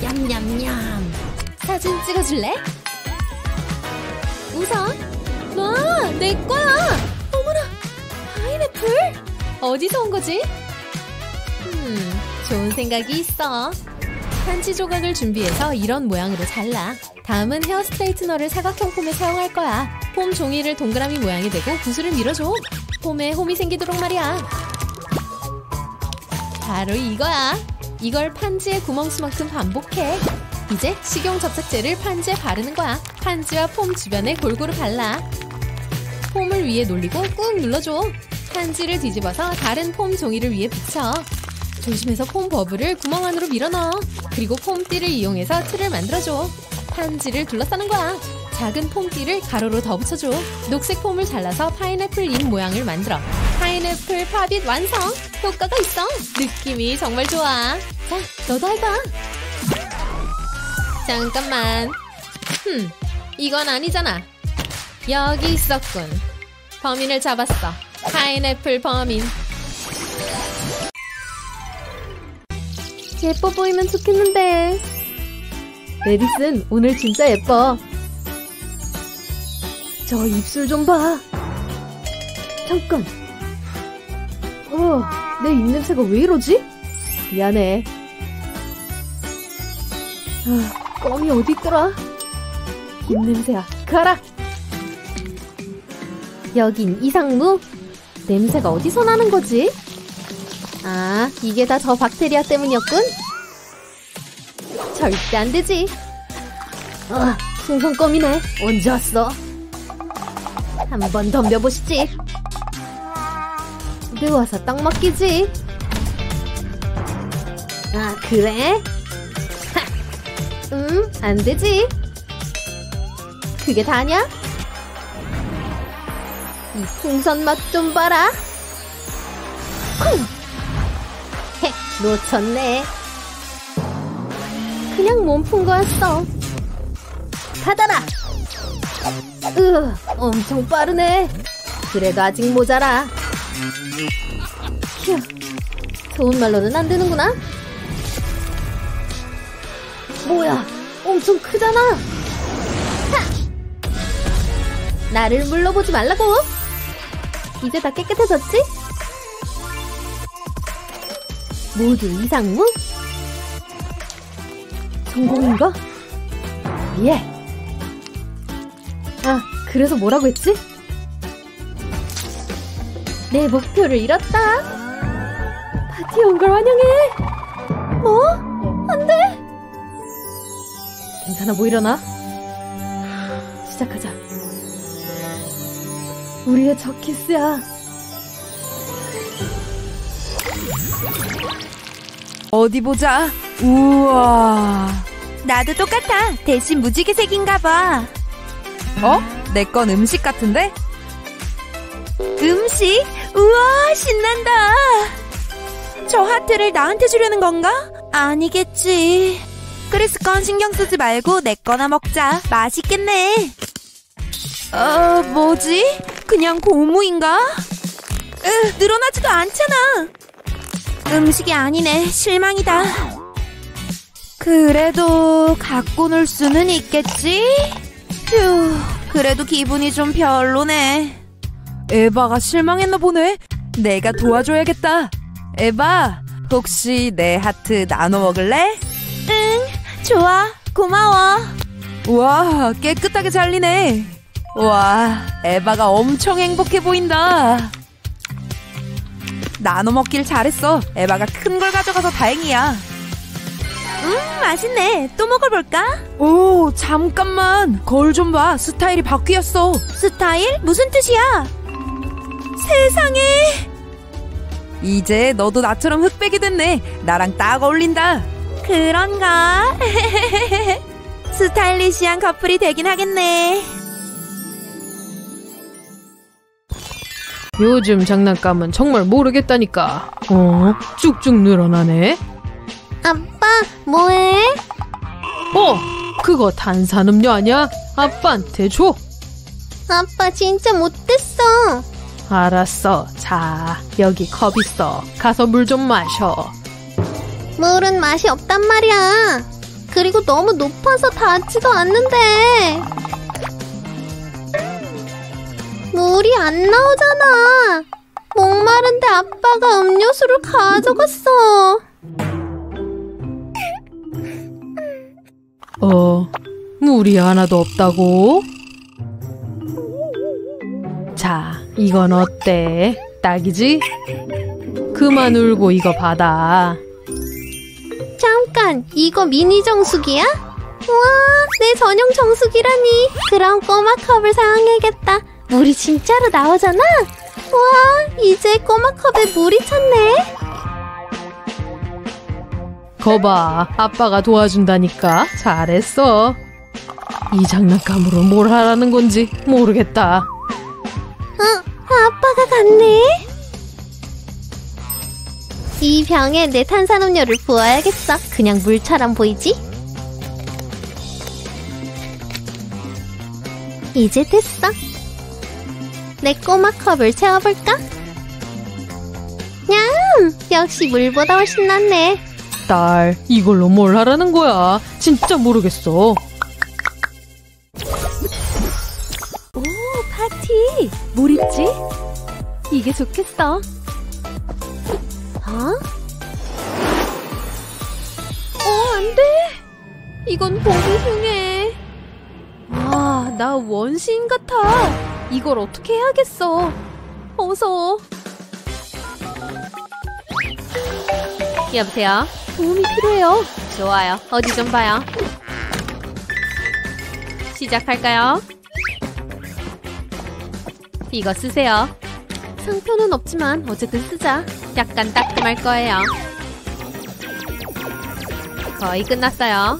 냠냠냠. 사진 찍어줄래? 웃어. 와, 내 거야. 어머나, 파인애플? 어디서 온 거지? 좋은 생각이 있어. 한치 조각을 준비해서 이런 모양으로 잘라. 다음은 헤어 스트레이트너를 사각형 폼에 사용할 거야. 폼 종이를 동그라미 모양이 되고 구슬을 밀어줘. 폼에 홈이 생기도록 말이야. 바로 이거야. 이걸 판지에 구멍 수만큼 반복해. 이제 식용 접착제를 판지에 바르는 거야. 판지와 폼 주변에 골고루 발라. 폼을 위에 놀리고 꾹 눌러줘. 판지를 뒤집어서 다른 폼 종이를 위에 붙여. 조심해서 폼 버블을 구멍 안으로 밀어넣어. 그리고 폼띠를 이용해서 틀을 만들어줘. 판지를 둘러싸는 거야. 작은 폼띠를 가로로 더 붙여줘. 녹색 폼을 잘라서 파인애플 잎 모양을 만들어. 파인애플 팝잇 완성! 효과가 있어! 느낌이 정말 좋아. 자, 너도 해봐. 잠깐만. 이건 아니잖아. 여기 있었군. 범인을 잡았어. 파인애플 범인. 예뻐 보이면 좋겠는데. 메디슨, 오늘 진짜 예뻐. 저 입술 좀 봐. 잠깐. 내 입냄새가 왜 이러지? 미안해. 아, 껌이 어디 있더라? 입냄새야, 가라. 여긴 이상무. 냄새가 어디서 나는 거지? 아, 이게 다 저 박테리아 때문이었군? 절대 안 되지. 아, 신선껌이네. 언제 왔어? 한번 덤벼보시지. 내 와서 딱 맡기지. 아, 그래? 하! 안 되지. 그게 다냐? 이 풍선 맛 좀 봐라. 쿵! 놓쳤네. 그냥 몸푼 거였어. 닫아라. 엄청 빠르네. 그래도 아직 모자라. 휴, 좋은 말로는 안 되는구나. 뭐야, 엄청 크잖아. 하! 나를 물러보지 말라고. 이제 다 깨끗해졌지? 모두 이상무? 성공인가? 예! 아, 그래서 뭐라고 했지? 내 목표를 이뤘다! 파티에 온 걸 환영해! 뭐? 안 돼! 괜찮아 보이려나? 시작하자. 우리의 첫 키스야. 어디 보자. 우와. 나도 똑같아. 대신 무지개색인가 봐. 어? 내 건 음식 같은데? 음식? 우와, 신난다. 저 하트를 나한테 주려는 건가? 아니겠지. 크리스 건 신경 쓰지 말고 내 거나 먹자. 맛있겠네. 뭐지? 그냥 고무인가? 늘어나지도 않잖아. 음식이 아니네. 실망이다. 그래도 갖고 놀 수는 있겠지? 휴, 그래도 기분이 좀 별로네. 에바가 실망했나 보네. 내가 도와줘야겠다. 에바, 혹시 내 하트 나눠 먹을래? 응, 좋아. 고마워. 우와, 깨끗하게 잘리네. 와, 에바가 엄청 행복해 보인다. 나눠 먹길 잘했어. 에바가 큰 걸 가져가서 다행이야. 맛있네. 또 먹어볼까? 오, 잠깐만. 거울 좀 봐. 스타일이 바뀌었어. 스타일? 무슨 뜻이야? 세상에. 이제 너도 나처럼 흑백이 됐네. 나랑 딱 어울린다. 그런가? 스타일리시한 커플이 되긴 하겠네. 요즘 장난감은 정말 모르겠다니까. 쭉쭉 늘어나네. 아빠, 뭐해? 그거 탄산음료 아니야? 아빠한테 줘. 아빠 진짜 못됐어. 알았어. 자, 여기 컵 있어. 가서 물 좀 마셔. 물은 맛이 없단 말이야. 그리고 너무 높아서 닿지도 않는데. 물이 안 나오잖아. 목마른데 아빠가 음료수를 가져갔어. 물이 하나도 없다고? 자, 이건 어때? 딱이지? 그만 울고 이거 받아. 잠깐, 이거 미니 정수기야? 우와, 내 전용 정수기라니. 그럼 꼬마 컵을 사용해야겠다. 물이 진짜로 나오잖아? 우와, 이제 꼬마 컵에 물이 찼네. 거봐, 아빠가 도와준다니까. 잘했어. 이 장난감으로 뭘 하라는 건지 모르겠다. 아빠가 갔네. 이 병에 내 탄산음료를 부어야겠어. 그냥 물처럼 보이지? 이제 됐어. 내 꼬마 컵을 채워볼까? 냠! 역시 물보다 훨씬 낫네. 딸, 이걸로 뭘 하라는 거야? 진짜 모르겠어. 오, 파티! 뭘 입지? 이게 좋겠어. 안 돼! 이건 보기 흉해. 와, 나 원시인 같아. 이걸 어떻게 해야겠어. 어서. 여보세요? 도움이 필요해요. 좋아요. 어디 좀 봐요. 시작할까요? 이거 쓰세요. 상표는 없지만 어쨌든 쓰자. 약간 따끔할 거예요. 거의 끝났어요.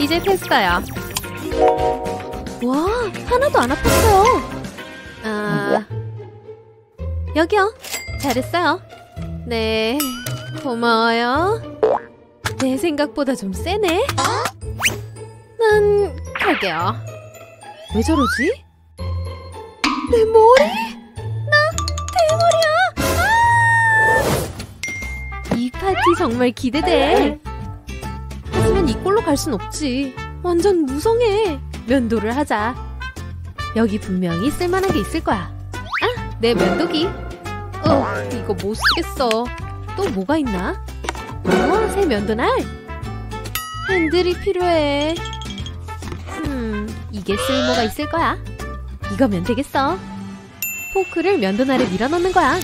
이제 됐어요. 와, 하나도 안 아팠어요. 여기요. 잘했어요. 네, 고마워요. 내 생각보다 좀 세네. 난 갈게요. 왜 저러지? 내 머리? 나 대머리야! 아! 이 파티 정말 기대돼. 하지만 이꼴로 갈 순 없지. 완전 무성해. 면도를 하자. 여기 분명히 쓸만한 게 있을 거야. 아, 내 면도기. 이거 못 쓰겠어. 또 뭐가 있나? 새 면도날. 핸들이 필요해. 이게 쓸모가 있을 거야. 이거면 되겠어. 포크를 면도날에 밀어넣는 거야.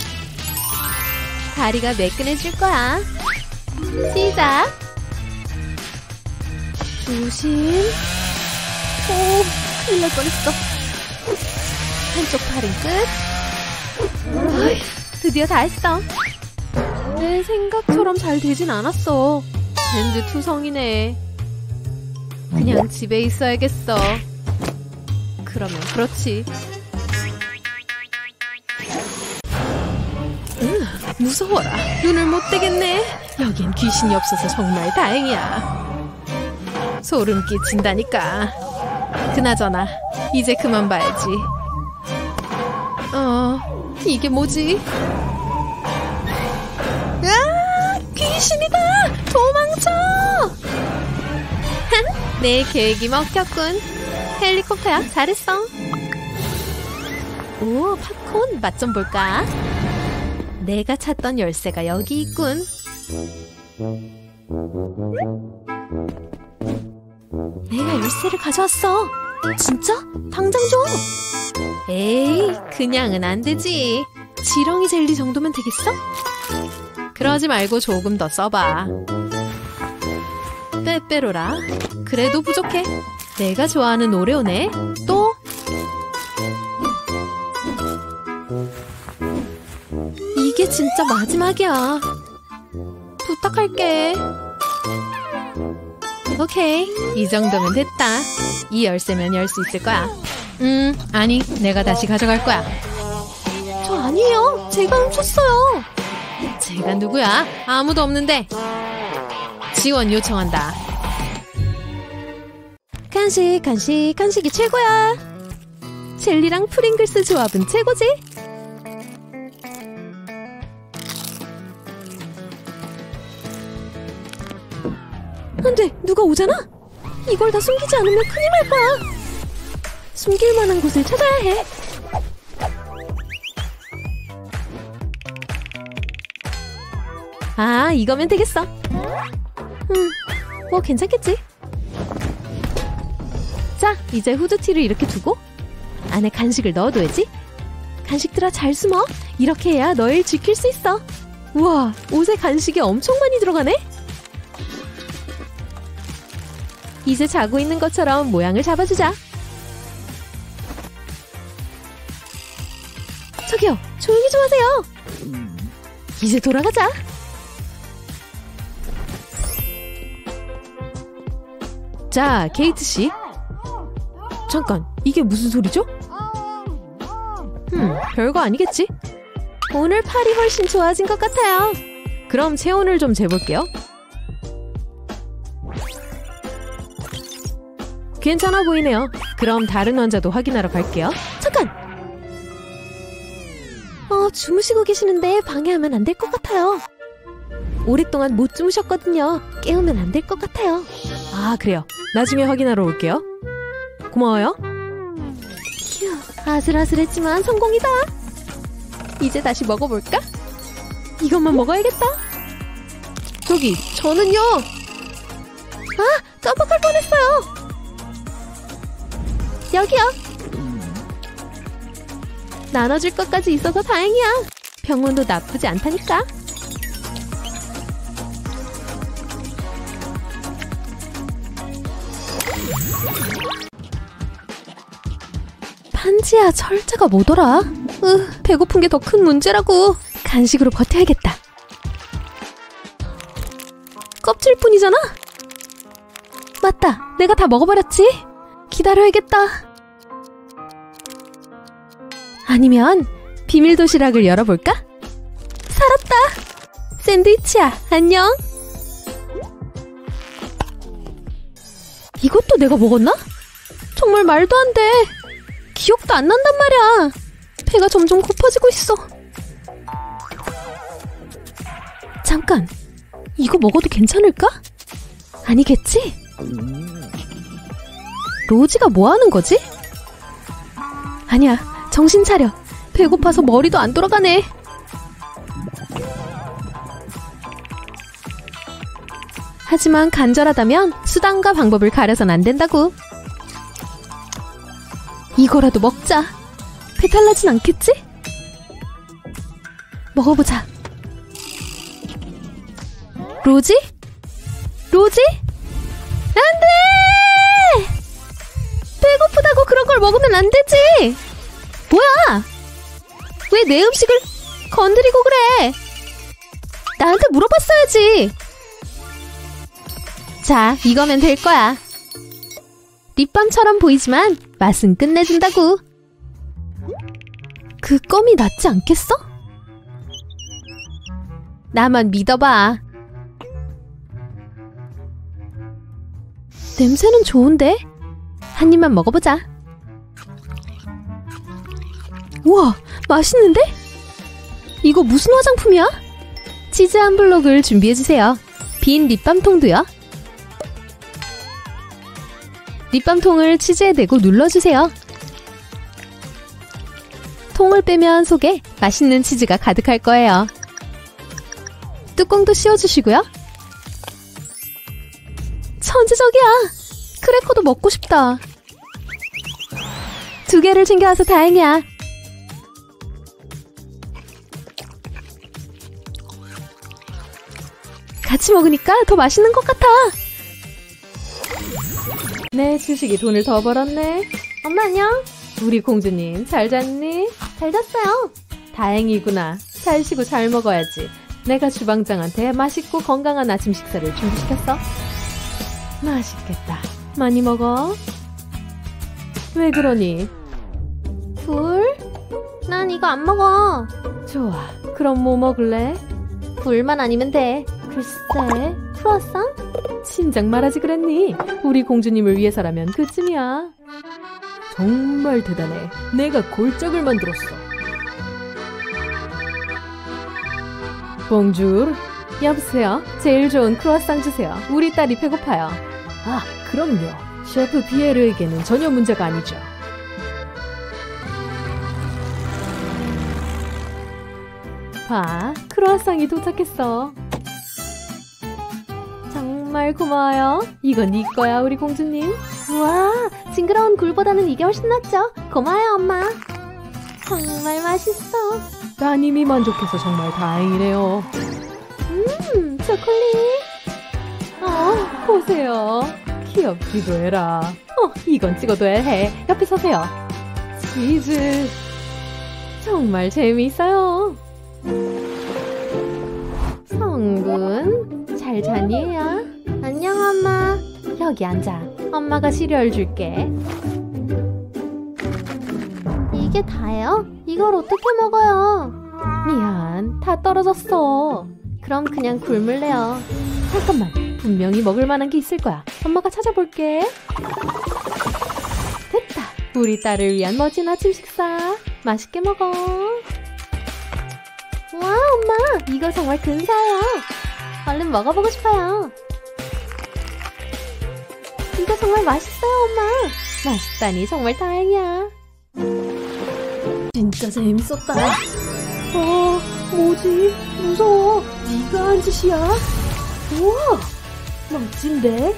다리가 매끈해질 거야. 시작! 조심! 오, 큰일 날 뻔했어. 한쪽 팔은 끝. 어휴, 드디어 다 했어. 내 생각처럼 잘 되진 않았어. 밴드 투성이네. 그냥 집에 있어야겠어. 그러면 그렇지. 무서워라. 눈을 못 떼겠네. 여긴 귀신이 없어서 정말 다행이야. 소름 끼친다니까. 그나저나 이제 그만 봐야지. 이게 뭐지? 아, 귀신이다! 도망쳐! 내 계획이 먹혔군. 헬리콥터야, 잘했어. 오, 팝콘 맛 좀 볼까? 내가 찾던 열쇠가 여기 있군. 내가 열쇠를 가져왔어. 진짜? 당장 줘. 에이, 그냥은 안 되지. 지렁이 젤리 정도면 되겠어? 그러지 말고 조금 더 써봐. 빼빼로라. 그래도 부족해. 내가 좋아하는 오레오네. 또? 이게 진짜 마지막이야. 부탁할게. 오케이, 이 정도면 됐다. 이 열쇠면 열 수 있을 거야. 아니, 내가 다시 가져갈 거야. 저 아니에요. 제가 훔쳤어요. 제가 누구야? 아무도 없는데. 지원 요청한다. 간식, 간식, 간식이 최고야. 젤리랑 프링글스 조합은 최고지? 안 돼, 누가 오잖아? 이걸 다 숨기지 않으면 큰일 날 거야. 숨길 만한 곳을 찾아야 해. 아, 이거면 되겠어. 뭐 괜찮겠지? 자, 이제 후드티를 이렇게 두고 안에 간식을 넣어둬야지. 간식들아, 잘 숨어. 이렇게 해야 너를 지킬 수 있어. 우와, 옷에 간식이 엄청 많이 들어가네? 이제 자고 있는 것처럼 모양을 잡아주자. 저기요, 조용히 좀 하세요. 이제 돌아가자. 자, 케이트 씨. 잠깐, 이게 무슨 소리죠? 별거 아니겠지? 오늘 팔이 훨씬 좋아진 것 같아요. 그럼 체온을 좀 재볼게요. 괜찮아 보이네요. 그럼 다른 환자도 확인하러 갈게요. 잠깐! 주무시고 계시는데 방해하면 안 될 것 같아요. 오랫동안 못 주무셨거든요. 깨우면 안 될 것 같아요. 아, 그래요. 나중에 확인하러 올게요. 고마워요. 휴, 아슬아슬했지만 성공이다. 이제 다시 먹어볼까? 이것만 먹어야겠다. 저기, 저는요. 아, 깜빡할 뻔했어요. 여기요. 나눠줄 것까지 있어서 다행이야. 병원도 나쁘지 않다니까. 판지야, 철자가 뭐더라? 배고픈 게 더 큰 문제라고. 간식으로 버텨야겠다. 껍질뿐이잖아? 맞다, 내가 다 먹어버렸지? 기다려야겠다. 아니면 비밀 도시락을 열어볼까? 살았다. 샌드위치야, 안녕. 이것도 내가 먹었나? 정말 말도 안 돼. 기억도 안 난단 말이야. 배가 점점 고파지고 있어. 잠깐, 이거 먹어도 괜찮을까? 아니겠지? 로지가 뭐 하는 거지? 아니야, 정신 차려. 배고파서 머리도 안 돌아가네. 하지만 간절하다면 수단과 방법을 가려선 안 된다고. 이거라도 먹자. 배탈 나진 않겠지? 먹어보자. 로지? 로지? 안 돼! 배고프다고 그런 걸 먹으면 안 되지! 뭐야! 왜 내 음식을 건드리고 그래! 나한테 물어봤어야지! 자, 이거면 될 거야. 립밤처럼 보이지만 맛은 끝내준다고. 그 껌이 낫지 않겠어? 나만 믿어봐. 냄새는 좋은데? 한 입만 먹어보자. 우와, 맛있는데? 이거 무슨 화장품이야? 치즈 한 블록을 준비해주세요. 빈 립밤통도요. 립밤통을 치즈에 대고 눌러주세요. 통을 빼면 속에 맛있는 치즈가 가득할 거예요. 뚜껑도 씌워주시고요. 천재적이야! 크래커도 먹고 싶다. 2개를 챙겨와서 다행이야. 같이 먹으니까 더 맛있는 것 같아. 네, 주식이 돈을 더 벌었네. 엄마 안녕? 우리 공주님 잘 잤니? 잘 잤어요. 다행이구나. 잘 쉬고 잘 먹어야지. 내가 주방장한테 맛있고 건강한 아침 식사를 준비시켰어. 맛있겠다. 많이 먹어. 왜 그러니? 굴? 난 이거 안 먹어. 좋아. 그럼 뭐 먹을래? 굴만 아니면 돼. 글쎄, 크루아상? 진작 말하지 그랬니? 우리 공주님을 위해서라면 그쯤이야. 정말 대단해. 내가 골짝을 만들었어. 봉주르. 여보세요? 제일 좋은 크루아상 주세요. 우리 딸이 배고파요. 아, 그럼요. 셰프 피에르에게는 전혀 문제가 아니죠. 봐, 크루아상이 도착했어. 정말 고마워요. 이건 네 거야, 우리 공주님. 우와, 징그러운 굴보다는 이게 훨씬 낫죠? 고마워요, 엄마. 정말 맛있어. 따님이 만족해서 정말 다행이네요. 초콜릿. 아, 보세요. 귀엽기도 해라. 이건 찍어둬야 해. 옆에 서세요. 치즈. 정말 재미있어요. 성군, 잘 자니, 야? 안녕, 엄마. 여기 앉아. 엄마가 시리얼 줄게. 이게 다예요? 이걸 어떻게 먹어요? 미안, 다 떨어졌어. 그럼 그냥 굶을래요. 잠깐만, 분명히 먹을만한 게 있을 거야. 엄마가 찾아볼게. 됐다. 우리 딸을 위한 멋진 아침 식사. 맛있게 먹어. 와, 엄마, 이거 정말 근사해요. 얼른 먹어보고 싶어요. 이거 정말 맛있어요, 엄마. 맛있다니 정말 다행이야. 진짜 재밌었다. 뭐지? 무서워. 네가 한 짓이야? 우와, 멋진데?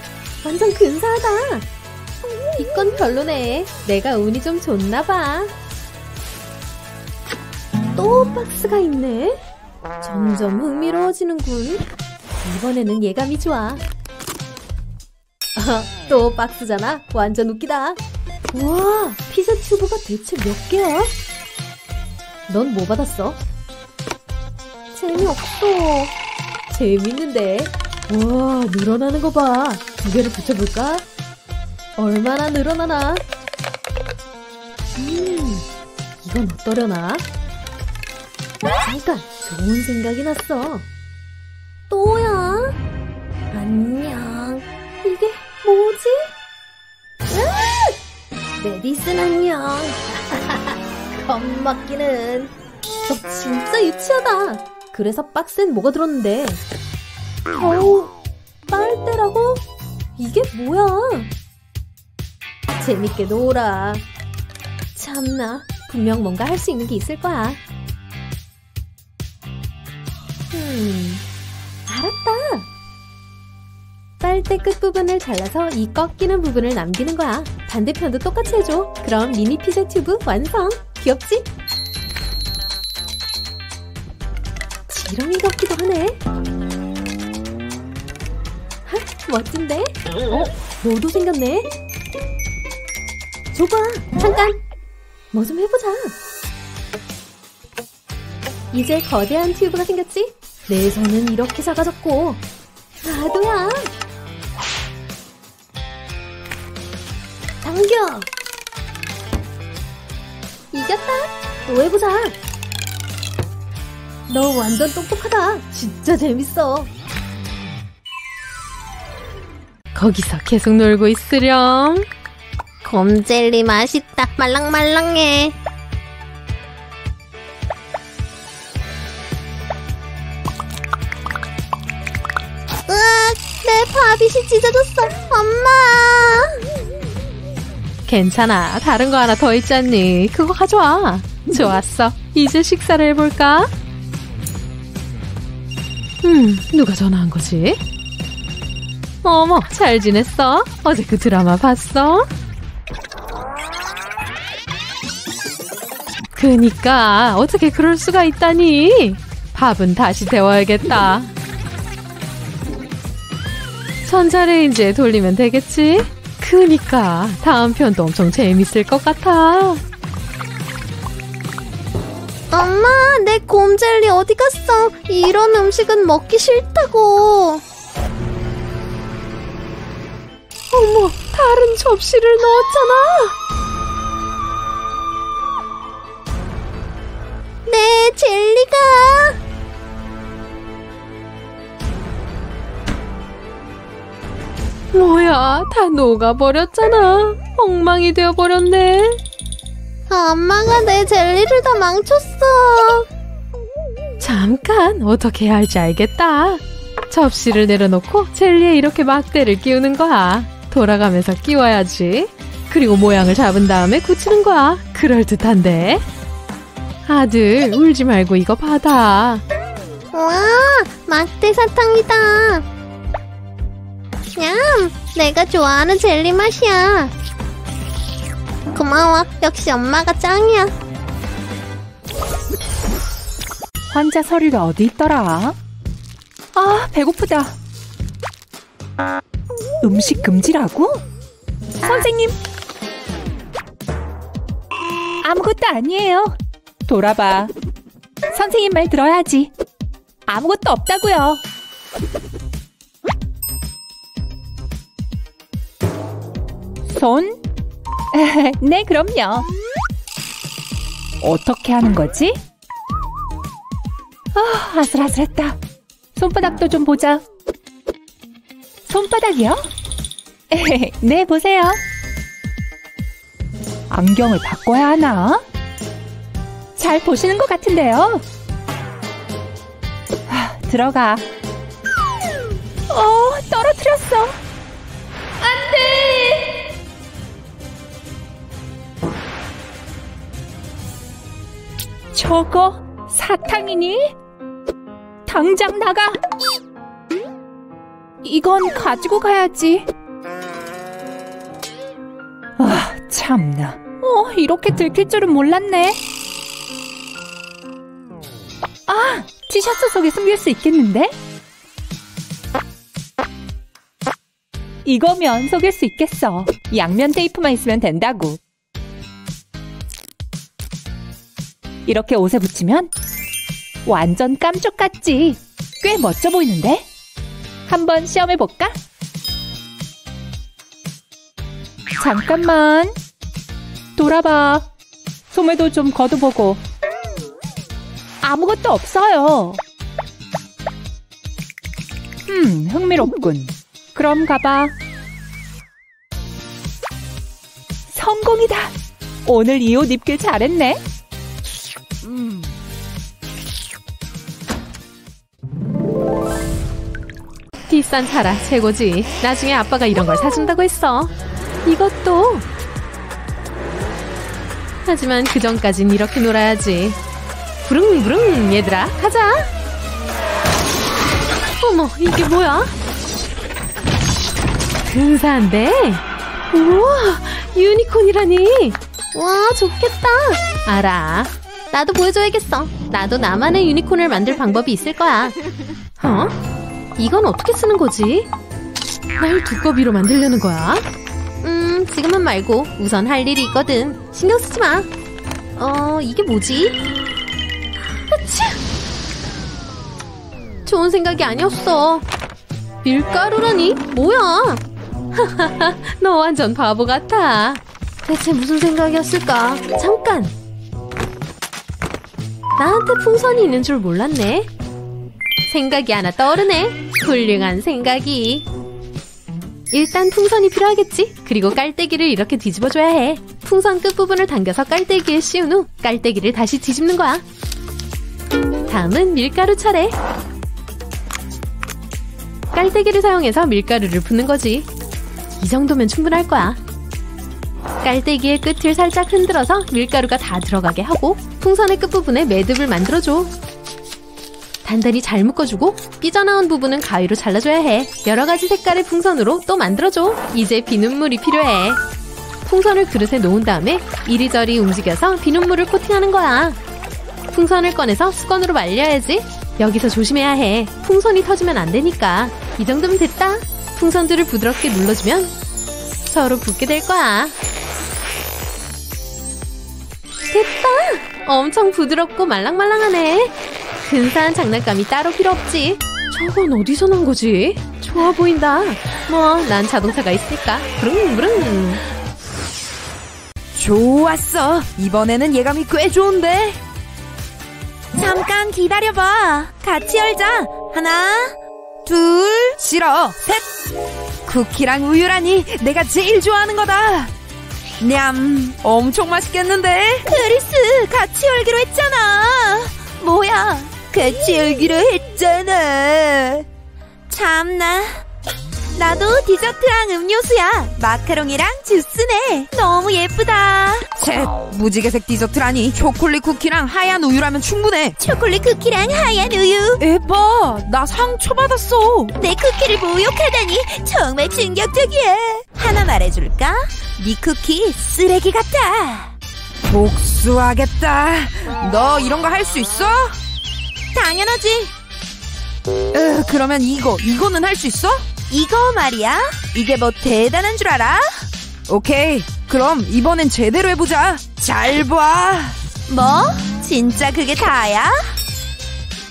완전 근사하다. 이건 별로네. 내가 운이 좀 좋나봐. 또 박스가 있네. 점점 흥미로워지는군. 이번에는 예감이 좋아. 또 박스잖아. 완전 웃기다. 우와, 피자 튜브가 대체 몇 개야? 넌 뭐 받았어? 재미없어. 재밌는데. 우와, 늘어나는 거 봐. 2개를 붙여볼까? 얼마나 늘어나나? 이건 어떠려나? 잠깐, 좋은 생각이 났어. 또야? 안녕. 이게 뭐지? 메디슨 안녕. 겁먹기는. 너 진짜 유치하다. 그래서 박스엔 뭐가 들었는데? 어우, 빨대라고? 이게 뭐야? 재밌게 놀아. 참나, 분명 뭔가 할 수 있는 게 있을 거야. 알았다. 빨대 끝부분을 잘라서 이 꺾이는 부분을 남기는 거야. 반대편도 똑같이 해줘. 그럼 미니 피자 튜브 완성! 귀엽지? 지렁이 같기도 하네. 하, 멋진데? 어? 너도 생겼네? 줘봐! 잠깐! 뭐 좀 해보자! 이제 거대한 튜브가 생겼지? 내 손은 이렇게 작아졌고 나도야! 당겨! 이겼다! 또 해보자! 너 완전 똑똑하다! 진짜 재밌어! 거기서 계속 놀고 있으렴! 곰젤리 맛있다! 말랑말랑해! 으악! 내 바빗이 찢어졌어! 엄마! 괜찮아. 다른 거 하나 더 있지 않니? 그거 가져와. 좋았어. 이제 식사를 해볼까? 누가 전화한 거지? 어머, 잘 지냈어? 어제 그 드라마 봤어? 그니까 어떻게 그럴 수가 있다니. 밥은 다시 데워야겠다. 전자레인지에 돌리면 되겠지? 그니까 다음 편도 엄청 재밌을 것 같아. 엄마, 내 곰젤리 어디 갔어? 이런 음식은 먹기 싫다고. 어머, 다른 접시를 넣었잖아. 내 젤리가. 뭐야, 다 녹아버렸잖아. 엉망이 되어버렸네. 엄마가 내 젤리를 다 망쳤어. 잠깐, 어떻게 해야 할지 알겠다. 접시를 내려놓고 젤리에 이렇게 막대를 끼우는 거야. 돌아가면서 끼워야지. 그리고 모양을 잡은 다음에 굳히는 거야. 그럴듯한데? 아들, 울지 말고 이거 받아. 와, 막대 사탕이다. 냠! 내가 좋아하는 젤리 맛이야. 고마워. 역시 엄마가 짱이야. 환자 서류가 어디 있더라? 아, 배고프다. 음식 금지라고? 선생님! 아무것도 아니에요. 돌아봐. 선생님 말 들어야지. 아무것도 없다고요. 손? 네, 그럼요. 어떻게 하는 거지? 아, 아슬아슬했다. 손바닥도 좀 보자. 손바닥이요? 네, 보세요. 안경을 바꿔야 하나? 잘 보시는 것 같은데요. 아, 들어가. 떨어뜨렸어. 안 돼! 저거 사탕이니? 당장 나가! 이건 가지고 가야지. 아, 참나. 이렇게 들킬 줄은 몰랐네. 아, 티셔츠 속에 숨길 수 있겠는데? 이거면 속일 수 있겠어. 양면 테이프만 있으면 된다고. 이렇게 옷에 붙이면 완전 깜쪽 같지? 꽤 멋져 보이는데? 한번 시험해볼까? 잠깐만. 돌아봐. 소매도 좀 걷어보고. 아무것도 없어요. 흥미롭군. 그럼 가봐. 성공이다. 오늘 이 옷 입길 잘했네. 산타라 최고지. 나중에 아빠가 이런 걸 사준다고 했어. 이것도. 하지만 그 전까진 이렇게 놀아야지. 부릉부릉, 얘들아, 가자. 어머, 이게 뭐야? 근사한데? 우와, 유니콘이라니. 와, 좋겠다. 알아. 나도 보여줘야겠어. 나도 나만의 유니콘을 만들 방법이 있을 거야. 어? 이건 어떻게 쓰는 거지? 날 두꺼비로 만들려는 거야? 지금은 말고 우선 할 일이 있거든. 신경 쓰지 마. 이게 뭐지? 아치! 좋은 생각이 아니었어. 밀가루라니? 뭐야? 하하하, 너 완전 바보 같아. 대체 무슨 생각이었을까? 잠깐! 나한테 풍선이 있는 줄 몰랐네. 생각이 하나 떠오르네. 훌륭한 생각이. 일단 풍선이 필요하겠지? 그리고 깔때기를 이렇게 뒤집어줘야 해. 풍선 끝부분을 당겨서 깔때기에 씌운 후 깔때기를 다시 뒤집는 거야. 다음은 밀가루 차례. 깔때기를 사용해서 밀가루를 붓는 거지. 이 정도면 충분할 거야. 깔때기의 끝을 살짝 흔들어서 밀가루가 다 들어가게 하고 풍선의 끝부분에 매듭을 만들어줘. 단단히 잘 묶어주고 삐져나온 부분은 가위로 잘라줘야 해. 여러가지 색깔의 풍선으로 또 만들어줘. 이제 비눗물이 필요해. 풍선을 그릇에 놓은 다음에 이리저리 움직여서 비눗물을 코팅하는 거야. 풍선을 꺼내서 수건으로 말려야지. 여기서 조심해야 해. 풍선이 터지면 안 되니까. 이 정도면 됐다. 풍선들을 부드럽게 눌러주면 서로 붙게 될 거야. 됐다! 엄청 부드럽고 말랑말랑하네. 근사한 장난감이 따로 필요 없지. 저건 어디서 난 거지? 좋아 보인다. 뭐, 난 자동차가 있으니까. 부릉부릉. 좋았어. 이번에는 예감이 꽤 좋은데. 잠깐 기다려봐. 같이 열자. 하나, 둘, 싫어. 셋. 쿠키랑 우유라니 내가 제일 좋아하는 거다. 냠, 엄청 맛있겠는데? 크리스, 같이 열기로 했잖아. 뭐야, 같이 열기로 했잖아. 참나. 나도 디저트랑 음료수야. 마카롱이랑 주스네. 너무 예쁘다. 쳇, 무지개색 디저트라니. 초콜릿 쿠키랑 하얀 우유라면 충분해. 초콜릿 쿠키랑 하얀 우유. 에바, 나 상처받았어. 내 쿠키를 모욕하다니 정말 충격적이야. 하나 말해줄까? 네 쿠키 쓰레기 같아. 복수하겠다. 너 이런 거 할 수 있어? 당연하지. 그러면 이거는 할 수 있어? 이거 말이야? 이게 뭐 대단한 줄 알아? 오케이, 그럼 이번엔 제대로 해보자. 잘 봐. 뭐? 진짜 그게 다야?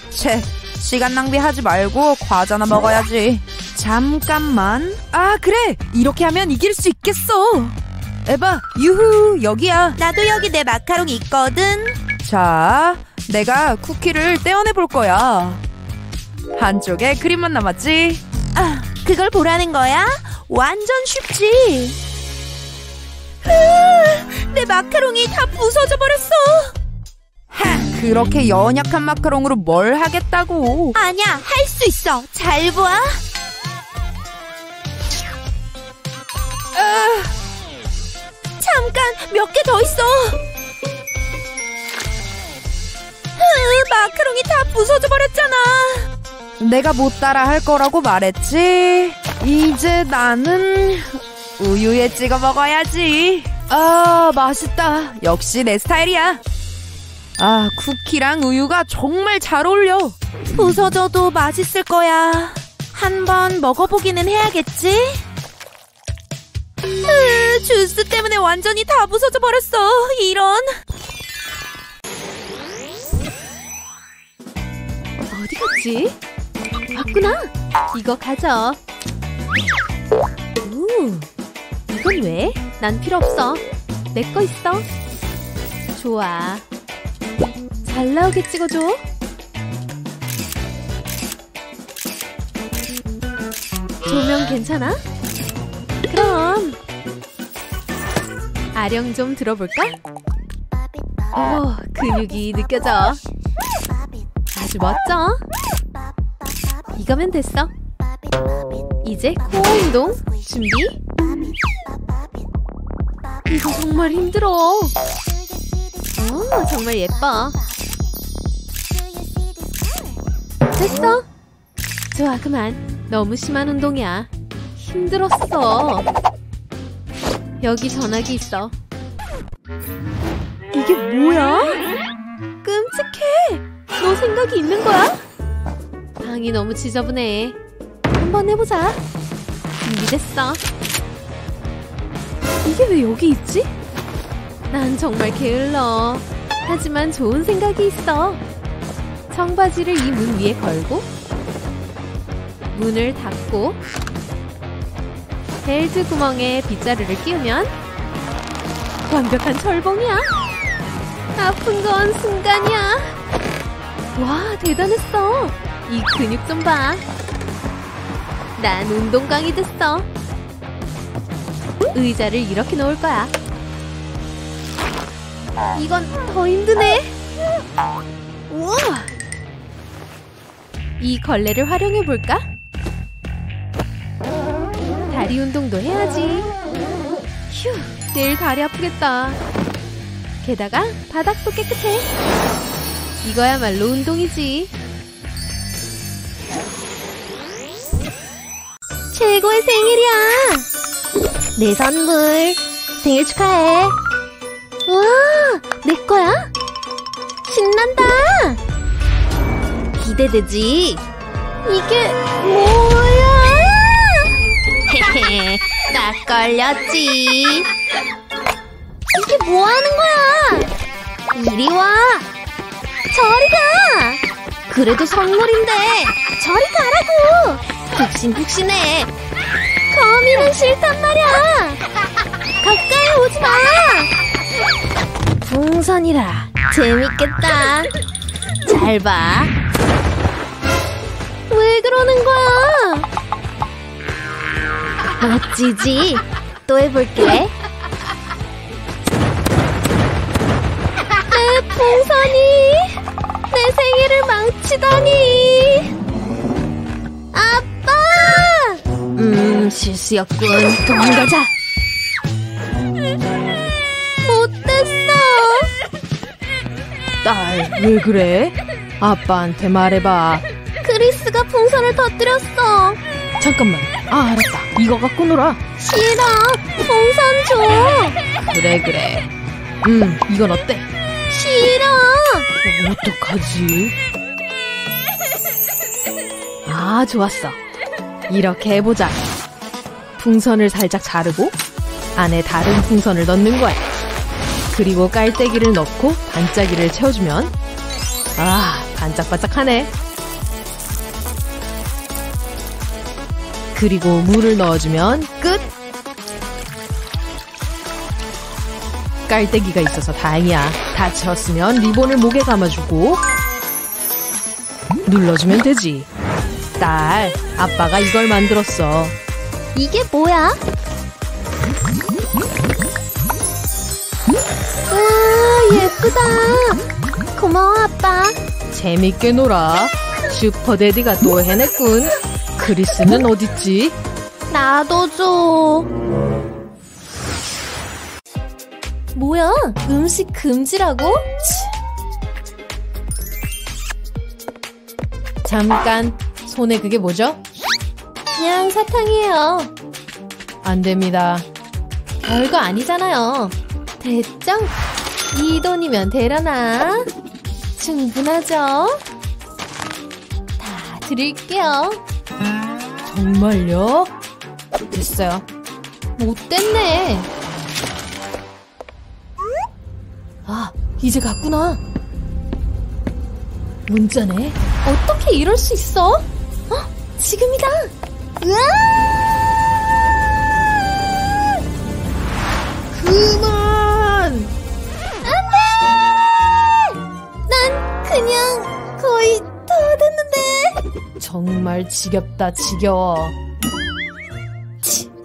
쟤, 시간 낭비하지 말고 과자나 먹어야지. 잠깐만. 아, 그래! 이렇게 하면 이길 수 있겠어. 에바, 유후, 여기야. 나도 여기 내 마카롱 있거든. 자, 내가 쿠키를 떼어내볼 거야. 한쪽에 크림만 남았지? 아, 그걸 보라는 거야? 완전 쉽지. 으아, 내 마카롱이 다 부서져 버렸어. 하, 그렇게 연약한 마카롱으로 뭘 하겠다고. 아니야, 할 수 있어. 잘 보아. 잠깐, 몇 개 더 있어. 마카롱이 다 부서져 버렸잖아. 내가 못 따라 할 거라고 말했지. 이제 나는 우유에 찍어 먹어야지. 아, 맛있다. 역시 내 스타일이야. 아, 쿠키랑 우유가 정말 잘 어울려. 부서져도 맛있을 거야. 한번 먹어보기는 해야겠지? 주스 때문에 완전히 다 부서져 버렸어. 이런. 어디 갔지? 왔구나. 이거 가져. 오, 이건 왜? 난 필요 없어. 내 거 있어. 좋아. 잘 나오게 찍어줘. 조명 괜찮아? 그럼 아령 좀 들어볼까? 오, 근육이 느껴져. 아주 멋져. 이거면 됐어. 이제 코어 운동 준비. 이거 정말 힘들어. 오, 정말 예뻐. 됐어. 좋아, 그만. 너무 심한 운동이야. 힘들었어. 여기 전화기 있어. 이게 뭐야? 끔찍해! 너 생각이 있는 거야? 방이 너무 지저분해. 한번 해보자. 준비됐어. 이게 왜 여기 있지? 난 정말 게을러. 하지만 좋은 생각이 있어. 청바지를 이 문 위에 걸고 문을 닫고 벨트 구멍에 빗자루를 끼우면 완벽한 철봉이야. 아픈 건 순간이야. 와, 대단했어. 이 근육 좀 봐. 난 운동광이 됐어. 의자를 이렇게 놓을 거야. 이건 더 힘드네. 우와! 이 걸레를 활용해볼까? 다리 운동도 해야지. 휴, 내일 다리 아프겠다. 게다가 바닥도 깨끗해. 이거야말로 운동이지. 최고의 생일이야. 내 선물. 생일 축하해. 우와, 내 거야? 신난다. 기대되지? 이게 뭐야? 헤헤, 딱 걸렸지. 이게 뭐 하는 거야? 이리 와. 저리 가. 그래도 선물인데 저리 가라고. 푹신푹신해. 거미는 싫단 말이야. 가까이 오지 마. 풍선이라 재밌겠다. 잘 봐. 왜 그러는 거야? 멋지지? 또 해볼게. 내 풍선이 내 생일을 망치다니. 아빠! 실수였군. 도망가자. 딸, 왜 그래? 아빠한테 말해봐. 크리스가 풍선을 터뜨렸어. 잠깐만. 아, 알았다. 이거 갖고 놀아. 싫어. 풍선 줘. 그래. 이건 어때? 싫어. 어떡하지? 아, 좋았어. 이렇게 해보자. 풍선을 살짝 자르고 안에 다른 풍선을 넣는 거야. 그리고 깔때기를 넣고 반짝이를 채워주면, 아, 반짝반짝하네. 그리고 물을 넣어주면 끝. 깔때기가 있어서 다행이야. 다 채웠으면 리본을 목에 감아주고 눌러주면 되지. 딸, 아빠가 이걸 만들었어. 이게 뭐야? 예쁘다. 고마워, 아빠. 재밌게 놀아. 슈퍼데디가 또 해냈군. 크리스는 어딨지? 나도 줘. 뭐야? 음식 금지라고? 잠깐, 손에 그게 뭐죠? 그냥 사탕이에요. 안 됩니다. 별거 아니잖아요. 됐죠? 이 돈이면 되려나? 충분하죠? 다 드릴게요. 정말요? 됐어요. 못됐네. 아, 이제 갔구나. 문자네. 어떻게 이럴 수 있어? 어, 지금이다. 으아! 그만! 그냥 거의 다 됐는데. 정말 지겹다. 지겨워.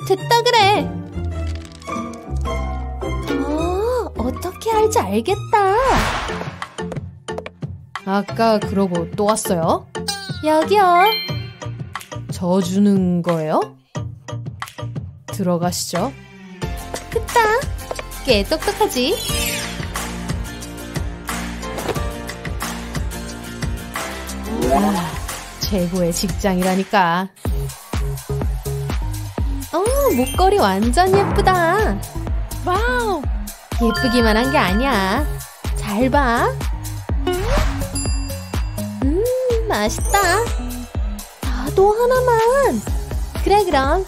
됐다 그래. 어떻게 할지 알겠다. 아까 그러고 또 왔어요? 여기요. 저 주는 거예요? 들어가시죠. 그따, 꽤 똑똑하지? 아, 최고의 직장이라니까. 목걸이 완전 예쁘다. 와우! 예쁘기만 한 게 아니야. 잘 봐. 맛있다. 나도 하나만. 그래, 그럼.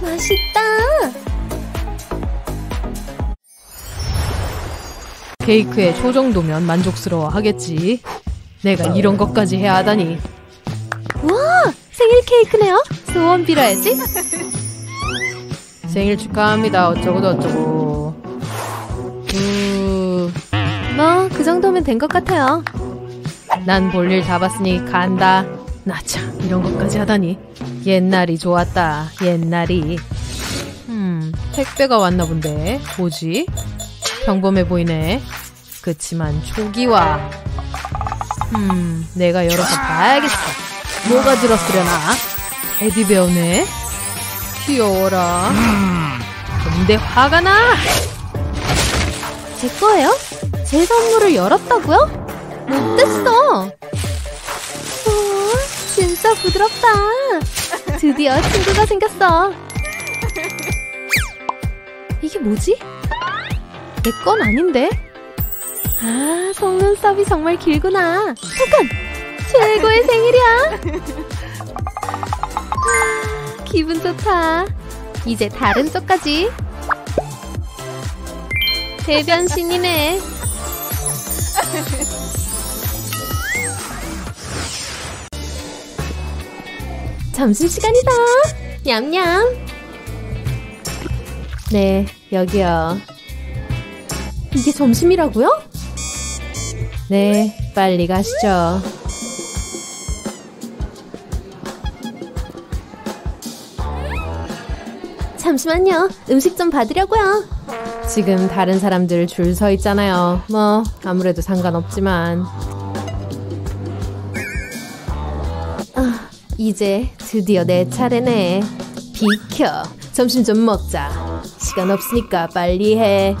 맛있다. 케이크에 저 정도면 만족스러워 하겠지. 내가 이런 것까지 해야 하다니. 우와! 생일 케이크네요. 소원 빌어야지. 생일 축하합니다. 어쩌고저쩌고. 뭐 그 정도면 된 것 같아요. 난 볼 일 다 봤으니 간다. 나 참 이런 것까지 하다니. 옛날이 좋았다. 옛날이. 택배가 왔나 본데. 뭐지? 평범해 보이네. 그치만 초기화. 내가 열어서 봐야겠어. 뭐가 들었으려나? 테디베어네? 귀여워라. 근데 화가 나! 제 거예요? 제 선물을 열었다고요? 못 됐어! 우와, 진짜 부드럽다. 드디어 친구가 생겼어. 이게 뭐지? 내 건 아닌데? 아, 속눈썹이 정말 길구나. 잠깐! 최고의 생일이야! 기분 좋다. 이제 다른 쪽까지. 대변신이네. 점심시간이다. 냠냠. 네, 여기요. 이게 점심이라고요? 네, 빨리 가시죠. 잠시만요. 음식 좀 받으려고요. 지금 다른 사람들 줄 서 있잖아요. 뭐 아무래도 상관없지만. 아, 이제 드디어 내 차례네. 비켜. 점심 좀 먹자. 시간 없으니까 빨리 해.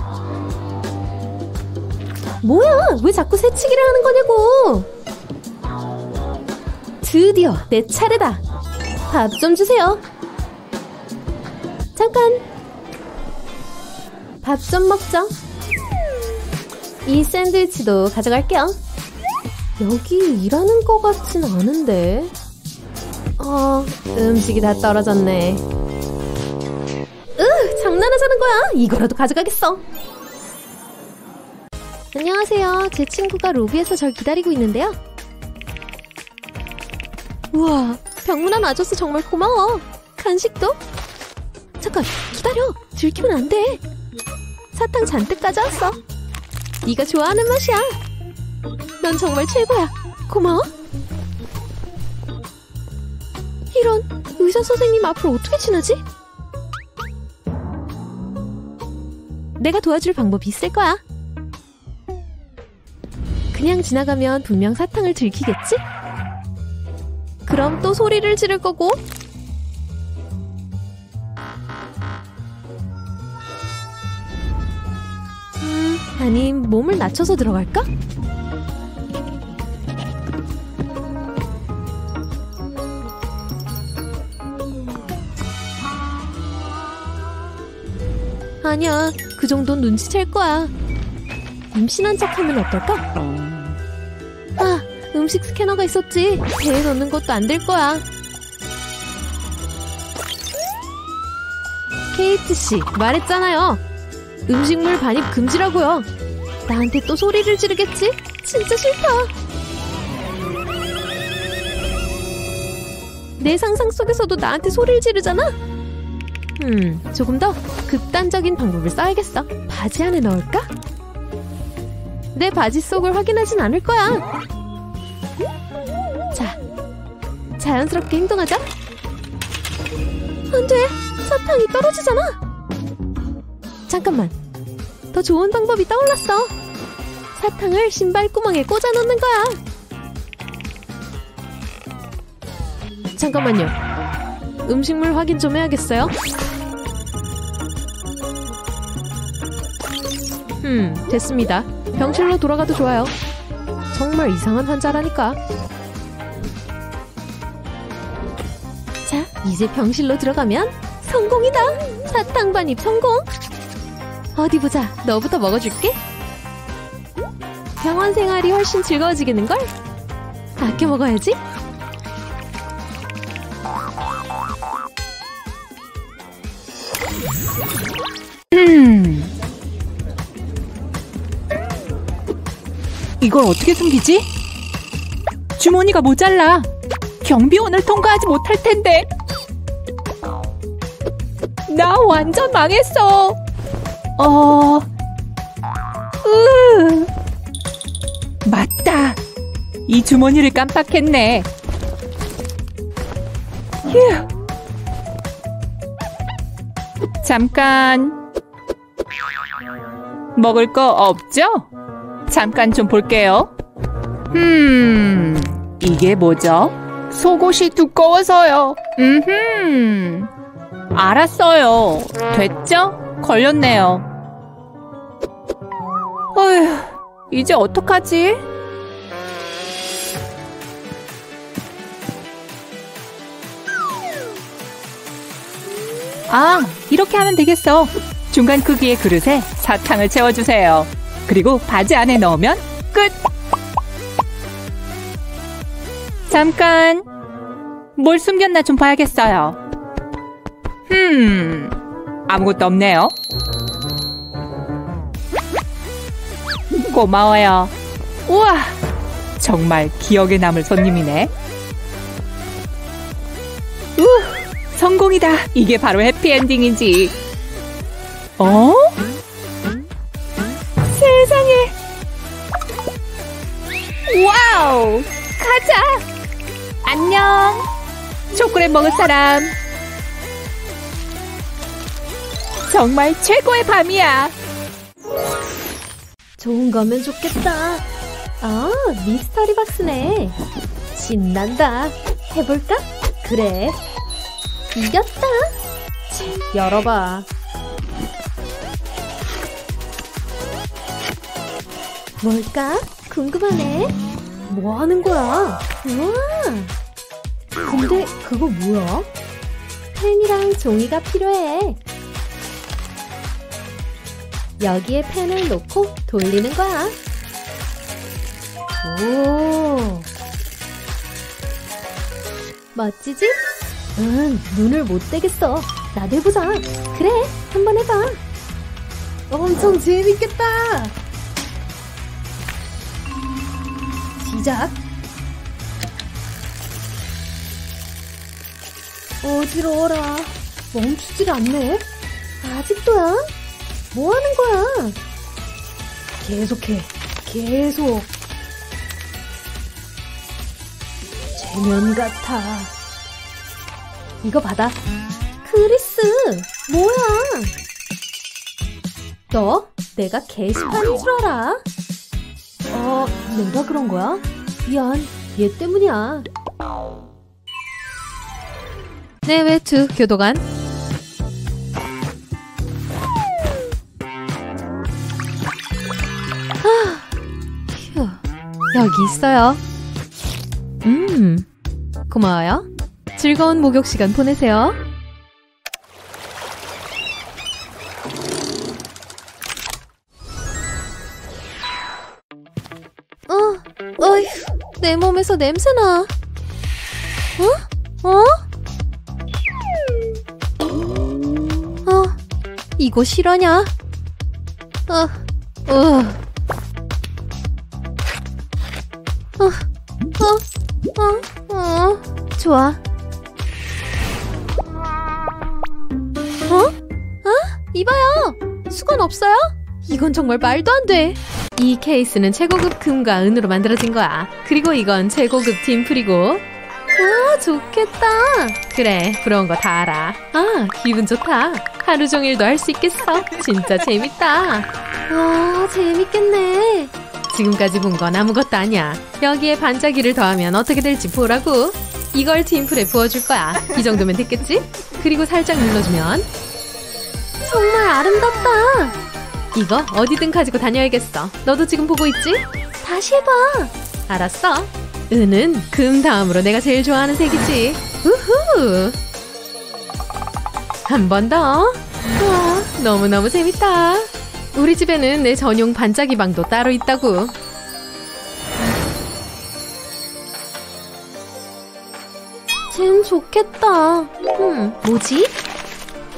뭐야! 왜 자꾸 새치기를 하는 거냐고! 드디어 내 차례다! 밥 좀 주세요! 잠깐! 밥 좀 먹죠! 이 샌드위치도 가져갈게요! 여기 일하는 거 같진 않은데... 음식이 다 떨어졌네... 장난하자는 거야! 이거라도 가져가겠어! 안녕하세요. 제 친구가 로비에서 절 기다리고 있는데요. 우와, 병문안 아저씨 정말 고마워. 간식도? 잠깐, 기다려. 들키면 안 돼. 사탕 잔뜩 가져왔어. 네가 좋아하는 맛이야. 넌 정말 최고야. 고마워. 이런, 의사 선생님 앞으로 어떻게 지나지? 내가 도와줄 방법이 있을 거야. 그냥 지나가면 분명 사탕을 들키겠지? 그럼 또 소리를 지를 거고. 아님 몸을 낮춰서 들어갈까? 아니야, 그 정도는 눈치챌 거야. 임신한 척하면 어떨까? 아, 음식 스캐너가 있었지. 배에 넣는 것도 안 될 거야. 케이트 씨, 말했잖아요. 음식물 반입 금지라고요. 나한테 또 소리를 지르겠지? 진짜 싫다. 내 상상 속에서도 나한테 소리를 지르잖아? 조금 더 극단적인 방법을 써야겠어. 바지 안에 넣을까? 내 바지 속을 확인하진 않을 거야. 자, 자연스럽게 행동하자. 안 돼! 사탕이 떨어지잖아! 잠깐만, 더 좋은 방법이 떠올랐어. 사탕을 신발구멍에 꽂아 넣는 거야. 잠깐만요. 음식물 확인 좀 해야겠어요. 됐습니다. 병실로 돌아가도 좋아요. 정말 이상한 환자라니까. 자, 이제 병실로 들어가면 성공이다. 사탕 반입 성공. 어디 보자, 너부터 먹어줄게. 병원 생활이 훨씬 즐거워지겠는걸? 아껴 먹어야지. 이걸 어떻게 숨기지? 주머니가 모자라. 경비원을 통과하지 못할 텐데. 나 완전 망했어. 맞다. 이 주머니를 깜빡했네. 휴. 잠깐. 먹을 거 없죠? 잠깐 좀 볼게요. 이게 뭐죠? 속옷이 두꺼워서요. 알았어요. 됐죠? 걸렸네요. 어휴, 이제 어떡하지? 아, 이렇게 하면 되겠어. 중간 크기의 그릇에 사탕을 채워주세요. 그리고 바지 안에 넣으면 끝! 잠깐! 뭘 숨겼나 좀 봐야겠어요. 아무것도 없네요. 고마워요. 우와! 정말 기억에 남을 손님이네. 우! 성공이다! 이게 바로 해피엔딩이지. 어? 세상에! 와우! 가자! 안녕! 초콜릿 먹을 사람! 정말 최고의 밤이야! 좋은 거면 좋겠다. 아, 미스터리박스네. 신난다. 해볼까? 그래. 이겼다. 열어봐. 뭘까? 궁금하네. 뭐 하는 거야? 우와! 근데 그거 뭐야? 펜이랑 종이가 필요해. 여기에 펜을 놓고 돌리는 거야. 오! 멋지지? 눈을 못 떼겠어. 나도 해보자. 그래, 한번 해봐. 엄청 재밌겠다. 시작. 어지러워라. 멈추질 않네. 아직도야? 뭐 하는 거야? 계속해, 계속. 최면 같아. 이거 받아. 크리스, 뭐야? 너, 내가 게시판인 줄 알아? 내가 그런 거야? 미안, 얘 때문이야. 내외투 교도관. 여기 있어요. 고마워요. 즐거운 목욕 시간 보내세요. 어휴, 내 몸에서 냄새나. 이거 실화냐? 좋아. 이봐요. 수건 없어요? 이건 정말 말도 안 돼. 이 케이스는 최고급 금과 은으로 만들어진 거야. 그리고 이건 최고급 딤플이고. 아, 좋겠다. 그래, 부러운 거 다 알아. 아, 기분 좋다. 하루 종일도 할 수 있겠어. 진짜 재밌다. 와, 재밌겠네. 지금까지 본 건 아무것도 아니야. 여기에 반짝이를 더하면 어떻게 될지 보라고. 이걸 딤플에 부어줄 거야. 이 정도면 됐겠지? 그리고 살짝 눌러주면. 정말 아름답다. 이거 어디든 가지고 다녀야겠어. 너도 지금 보고 있지? 다시 해봐. 알았어. 은은 금 다음으로 내가 제일 좋아하는 색이지. 우후. 한 번 더. 우와, 너무너무 재밌다. 우리 집에는 내 전용 반짝이 방도 따로 있다고. 쟨 좋겠다. 뭐지?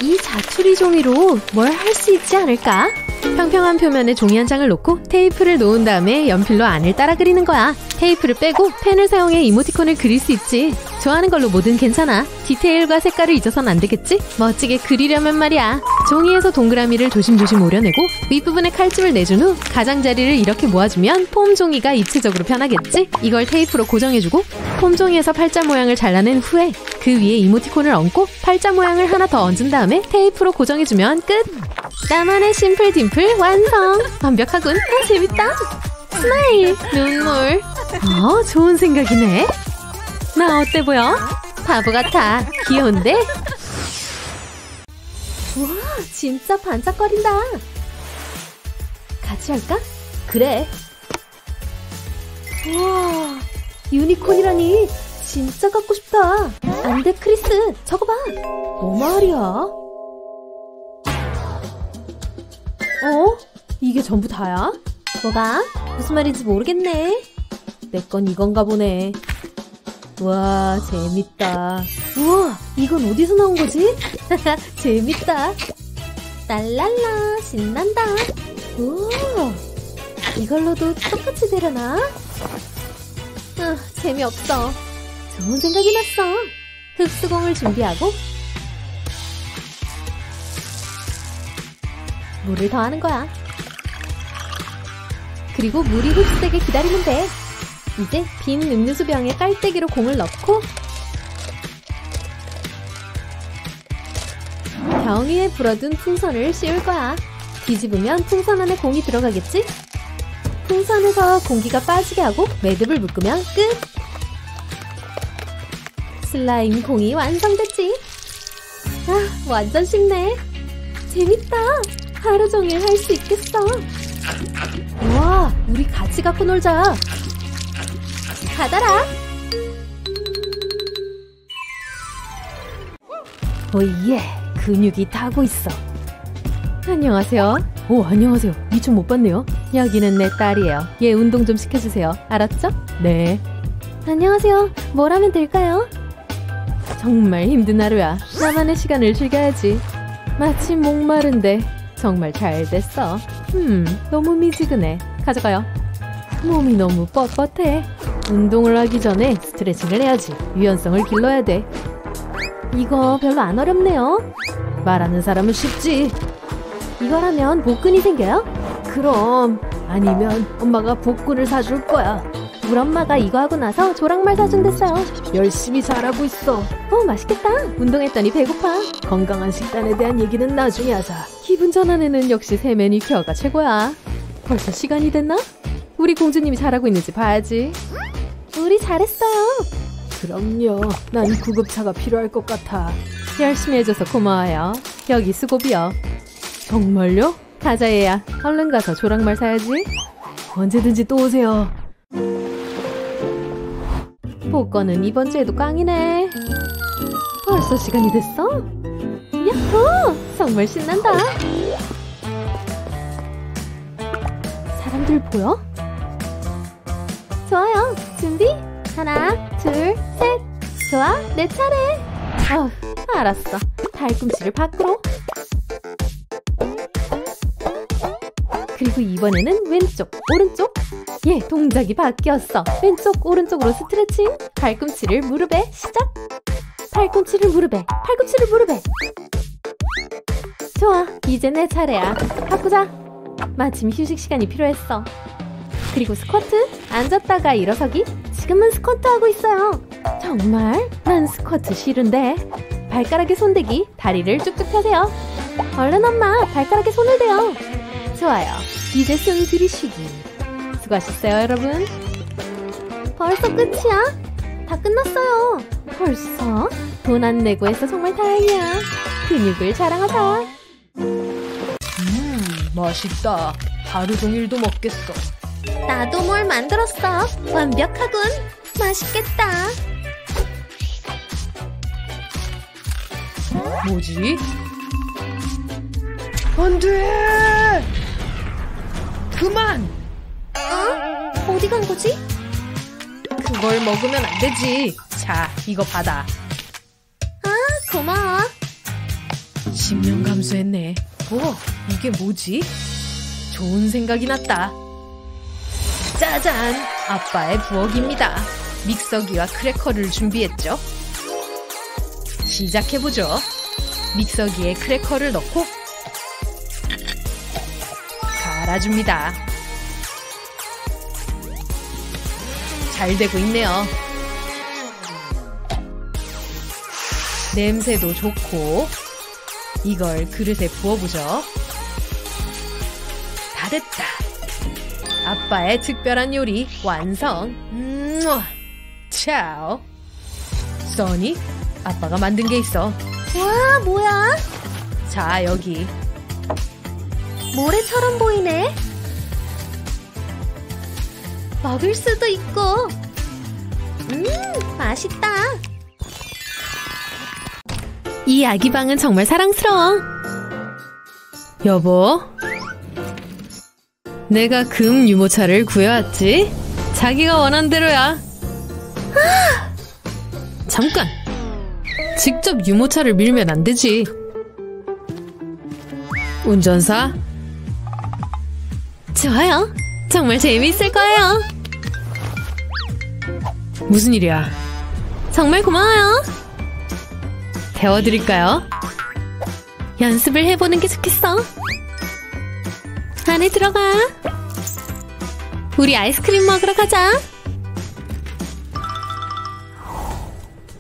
이 자투리 종이로 뭘 할 수 있지 않을까? 평평한 표면에 종이 한 장을 놓고 테이프를 놓은 다음에 연필로 안을 따라 그리는 거야. 테이프를 빼고 펜을 사용해 이모티콘을 그릴 수 있지. 좋아하는 걸로 뭐든 괜찮아. 디테일과 색깔을 잊어선 안 되겠지? 멋지게 그리려면 말이야. 종이에서 동그라미를 조심조심 오려내고 윗부분에 칼집을 내준 후 가장자리를 이렇게 모아주면 폼 종이가 입체적으로 편하겠지? 이걸 테이프로 고정해주고 폼 종이에서 팔자 모양을 잘라낸 후에 그 위에 이모티콘을 얹고 팔자 모양을 하나 더 얹은 다음에 테이프로 고정해주면 끝! 나만의 심플 딤플 완성! 완벽하군! 아, 재밌다! 스마일! 눈물! 좋은 생각이네! 나 어때 보여? 바보 같아! 귀여운데? 우와! 진짜 반짝거린다! 같이 할까? 그래! 우와! 유니콘이라니! 진짜 갖고 싶다! 안 돼, 크리스! 저거 봐! 뭐 말이야? 이게 전부 다야? 뭐가? 무슨 말인지 모르겠네. 내 건 이건가 보네. 우와, 재밌다. 우와, 이건 어디서 나온 거지? 재밌다. 랄랄라, 신난다. 우와, 이걸로도 똑같이 되려나? 아, 재미없어. 좋은 생각이 났어. 흡수공을 준비하고 물을 더하는 거야. 그리고 물이 흡수되게 기다리면 돼. 이제 빈 음료수 병에 깔때기로 공을 넣고 병 위에 불어둔 풍선을 씌울 거야. 뒤집으면 풍선 안에 공이 들어가겠지? 풍선에서 공기가 빠지게 하고 매듭을 묶으면 끝! 슬라임 공이 완성됐지? 아, 완전 쉽네. 재밌다. 하루 종일 할 수 있겠어. 우와, 우리 같이 갖고 놀자. 받아라. 오예, 근육이 타고 있어. 안녕하세요. 오, 안녕하세요. 미처 못 봤네요. 여기는 내 딸이에요. 얘 운동 좀 시켜주세요. 알았죠? 네. 안녕하세요. 뭘 하면 될까요? 정말 힘든 하루야. 나만의 시간을 즐겨야지. 마침 목마른데. 정말 잘 됐어. 너무 미지근해. 가져가요. 몸이 너무 뻣뻣해. 운동을 하기 전에 스트레칭을 해야지. 유연성을 길러야 돼. 이거 별로 안 어렵네요. 말하는 사람은 쉽지. 이걸 하면 복근이 생겨요? 그럼. 아니면 엄마가 복근을 사줄 거야. 우리 엄마가 이거 하고 나서 조랑말 사준댔어요. 열심히 잘하고 있어. 맛있겠다. 운동했더니 배고파. 건강한 식단에 대한 얘기는 나중에 하자. 기분 전환에는 역시 새 매니큐어가 최고야. 벌써 시간이 됐나? 우리 공주님이 잘하고 있는지 봐야지. 우리 잘했어요. 그럼요. 난 구급차가 필요할 것 같아. 열심히 해줘서 고마워요. 여기 수고비요. 정말요? 가자 얘야. 얼른 가서 조랑말 사야지. 언제든지 또 오세요. 복권은 이번 주에도 꽝이네. 벌써 시간이 됐어? 야호! 정말 신난다. 사람들 보여? 좋아요. 준비. 하나, 둘, 셋. 좋아, 내 차례. 알았어. 발꿈치를 밖으로. 그리고 이번에는 왼쪽, 오른쪽. 예, 동작이 바뀌었어. 왼쪽, 오른쪽으로 스트레칭. 발꿈치를 무릎에 시작. 팔꿈치를 무릎에, 팔꿈치를 무릎에. 좋아, 이제 내 차례야. 바꾸자. 마침 휴식 시간이 필요했어. 그리고 스쿼트, 앉았다가 일어서기. 지금은 스쿼트 하고 있어요. 정말? 난 스쿼트 싫은데. 발가락에 손대기, 다리를 쭉쭉 펴세요. 얼른 엄마, 발가락에 손을 대요. 좋아요, 이제 숨 들이쉬기. 수고하셨어요, 여러분. 벌써 끝이야? 다 끝났어요. 벌써? 돈 안 내고 해서 정말 다행이야. 근육을 자랑하자. 맛있다. 하루 종일도 먹겠어. 나도 뭘 만들었어. 완벽하군. 맛있겠다. 뭐지? 안 돼! 그만! 어? 어디 간 거지? 그걸 먹으면 안 되지. 자, 이거 받아. 아, 고마워. 10년 감수했네. 이게 뭐지? 좋은 생각이 났다. 짜잔! 아빠의 부엌입니다. 믹서기와 크래커를 준비했죠. 시작해보죠. 믹서기에 크래커를 넣고 갈아줍니다. 잘 되고 있네요. 냄새도 좋고 이걸 그릇에 부어보죠. 다 됐다. 아빠의 특별한 요리 완성. 차오. 써니, 아빠가 만든 게 있어. 와, 뭐야? 자, 여기. 모래처럼 보이네. 먹을 수도 있고. 맛있다. 이 아기 방은 정말 사랑스러워. 여보, 내가 금 유모차를 구해왔지. 자기가 원한 대로야. 잠깐! 직접 유모차를 밀면 안 되지. 운전사? 좋아요. 정말 재미있을 거예요. 무슨 일이야? 정말 고마워요. 데워드릴까요? 연습을 해보는 게 좋겠어. 안에 들어가. 우리 아이스크림 먹으러 가자.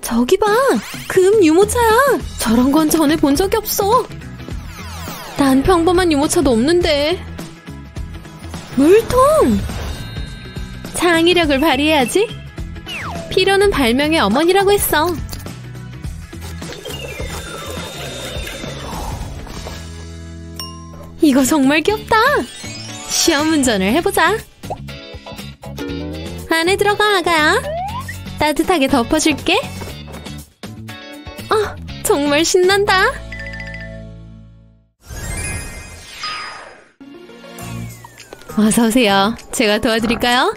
저기 봐. 금 유모차야. 저런 건 전에 본 적이 없어. 난 평범한 유모차도 없는데. 물통! 창의력을 발휘해야지. 피로는 발명의 어머니라고 했어. 이거 정말 귀엽다. 시험 운전을 해보자. 안에 들어가, 아가야. 따뜻하게 덮어줄게. 정말 신난다. 어서오세요. 제가 도와드릴까요?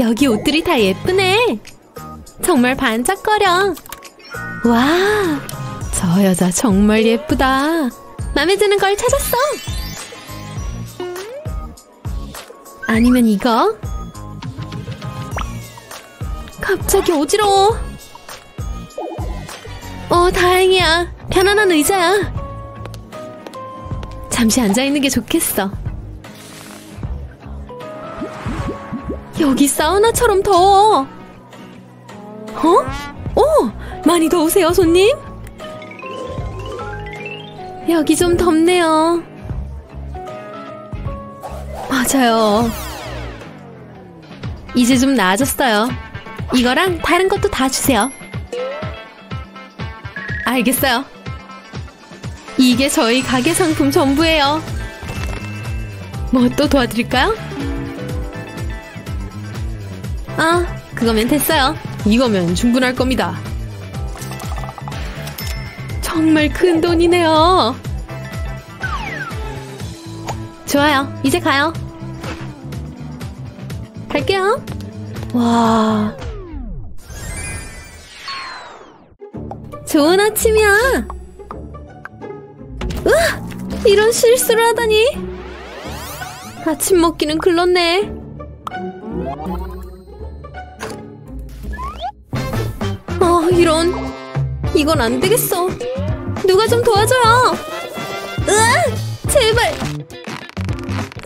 여기 옷들이 다 예쁘네. 정말 반짝거려. 와, 저 여자 정말 예쁘다. 마음에 드는 걸 찾았어. 아니면 이거? 갑자기 어지러워. 다행이야. 편안한 의자야. 잠시 앉아있는 게 좋겠어. 여기 사우나처럼 더워. 많이 더우세요, 손님? 여기 좀 덥네요. 맞아요. 이제 좀 나아졌어요. 이거랑 다른 것도 다 주세요. 알겠어요. 이게 저희 가게 상품 전부예요. 뭐 또 도와드릴까요? 그거면 됐어요. 이거면 충분할 겁니다. 정말 큰 돈이네요. 좋아요. 이제 가요. 갈게요. 와, 좋은 아침이야. 으악! 이런 실수를 하다니. 아침 먹기는 글렀네. 이런. 이건 안 되겠어. 누가 좀 도와줘요. 으악! 제발.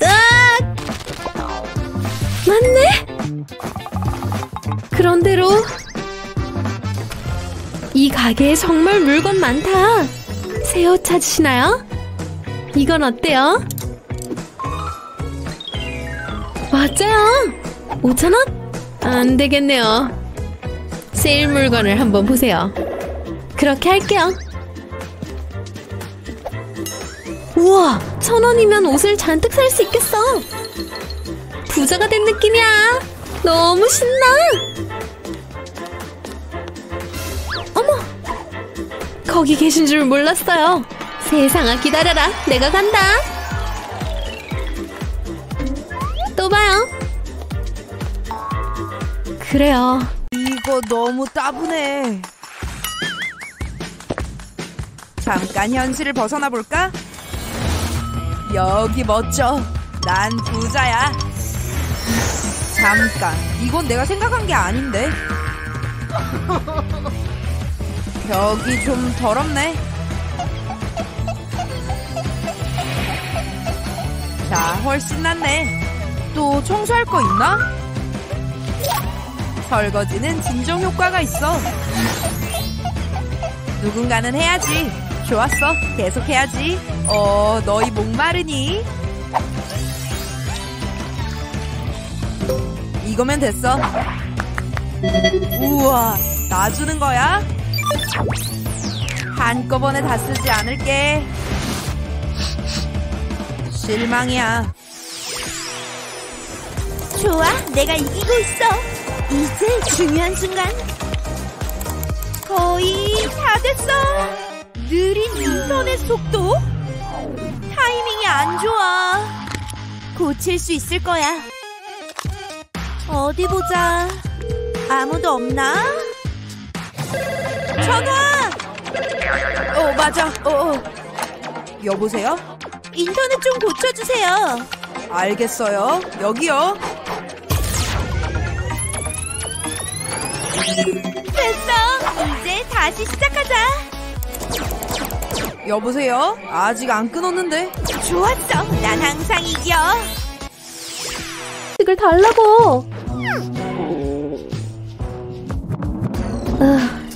으악! 맞네? 그런대로 이 가게에 정말 물건 많다. 새 옷 찾으시나요? 이건 어때요? 맞아요. 5,000원? 안 되겠네요. 세일 물건을 한번 보세요. 그렇게 할게요. 우와, 1,000원이면 옷을 잔뜩 살 수 있겠어. 부자가 된 느낌이야. 너무 신나. 어머, 거기 계신 줄 몰랐어요. 세상아, 기다려라. 내가 간다. 그래요. 이거 너무 따분해. 잠깐 현실을 벗어나 볼까? 여기 멋져. 난 부자야. 잠깐, 이건 내가 생각한 게 아닌데. 벽이 좀 더럽네. 자, 훨씬 낫네. 또 청소할 거 있나? 설거지는 진정 효과가 있어. 누군가는 해야지. 좋았어, 계속 해야지. 너희 목마르니? 이거면 됐어. 우와, 나 주는 거야? 한꺼번에 다 쓰지 않을게. 실망이야. 좋아, 내가 이기고 있어. 이제 중요한 순간. 거의 다 됐어. 느린 인터넷 속도? 타이밍이 안 좋아. 고칠 수 있을 거야. 어디 보자. 아무도 없나? 전화! 맞아. 여보세요? 인터넷 좀 고쳐주세요. 알겠어요. 여기요. 됐어. 이제 다시 시작하자. 여보세요? 아직 안 끊었는데. 좋았어. 난 항상 이겨. 이걸 달라고.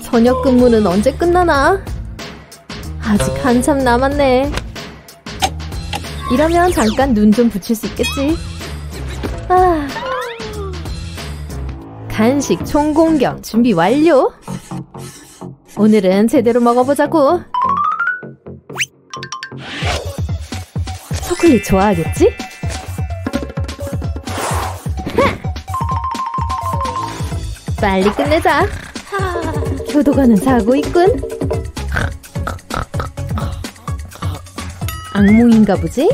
저녁 근무는 언제 끝나나? 아직 한참 남았네. 이러면 잠깐 눈 좀 붙일 수 있겠지. 간식 총공격 준비 완료. 오늘은 제대로 먹어보자고. 초콜릿 좋아하겠지? 빨리 끝내자. 효도가는 자고 있군. 악몽인가 보지?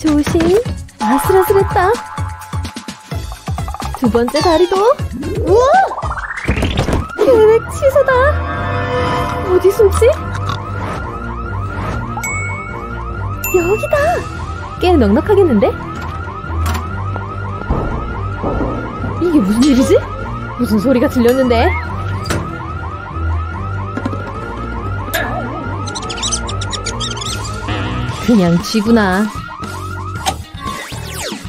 조심. 아슬아슬했다. 두 번째 다리도. 우와! 계획 취소다. 어디 숨지? 여기다. 꽤 넉넉하겠는데? 이게 무슨 일이지? 무슨 소리가 들렸는데? 그냥 쥐구나.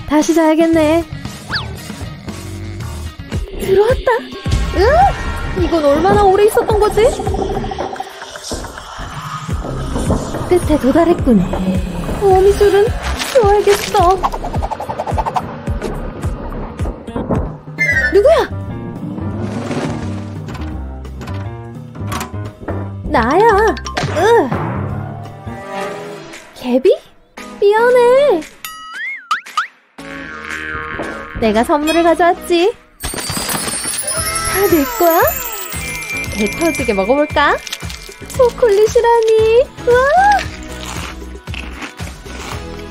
다시 자야겠네. 들어왔다. 으악! 이건 얼마나 오래 있었던 거지? 끝에 도달했군. 어미술은 좋아야겠어. 누구야? 나야. 개비? 미안해. 내가 선물을 가져왔지. 다 내 거야? 배 터지게 먹어볼까? 초콜릿이라니. 우와!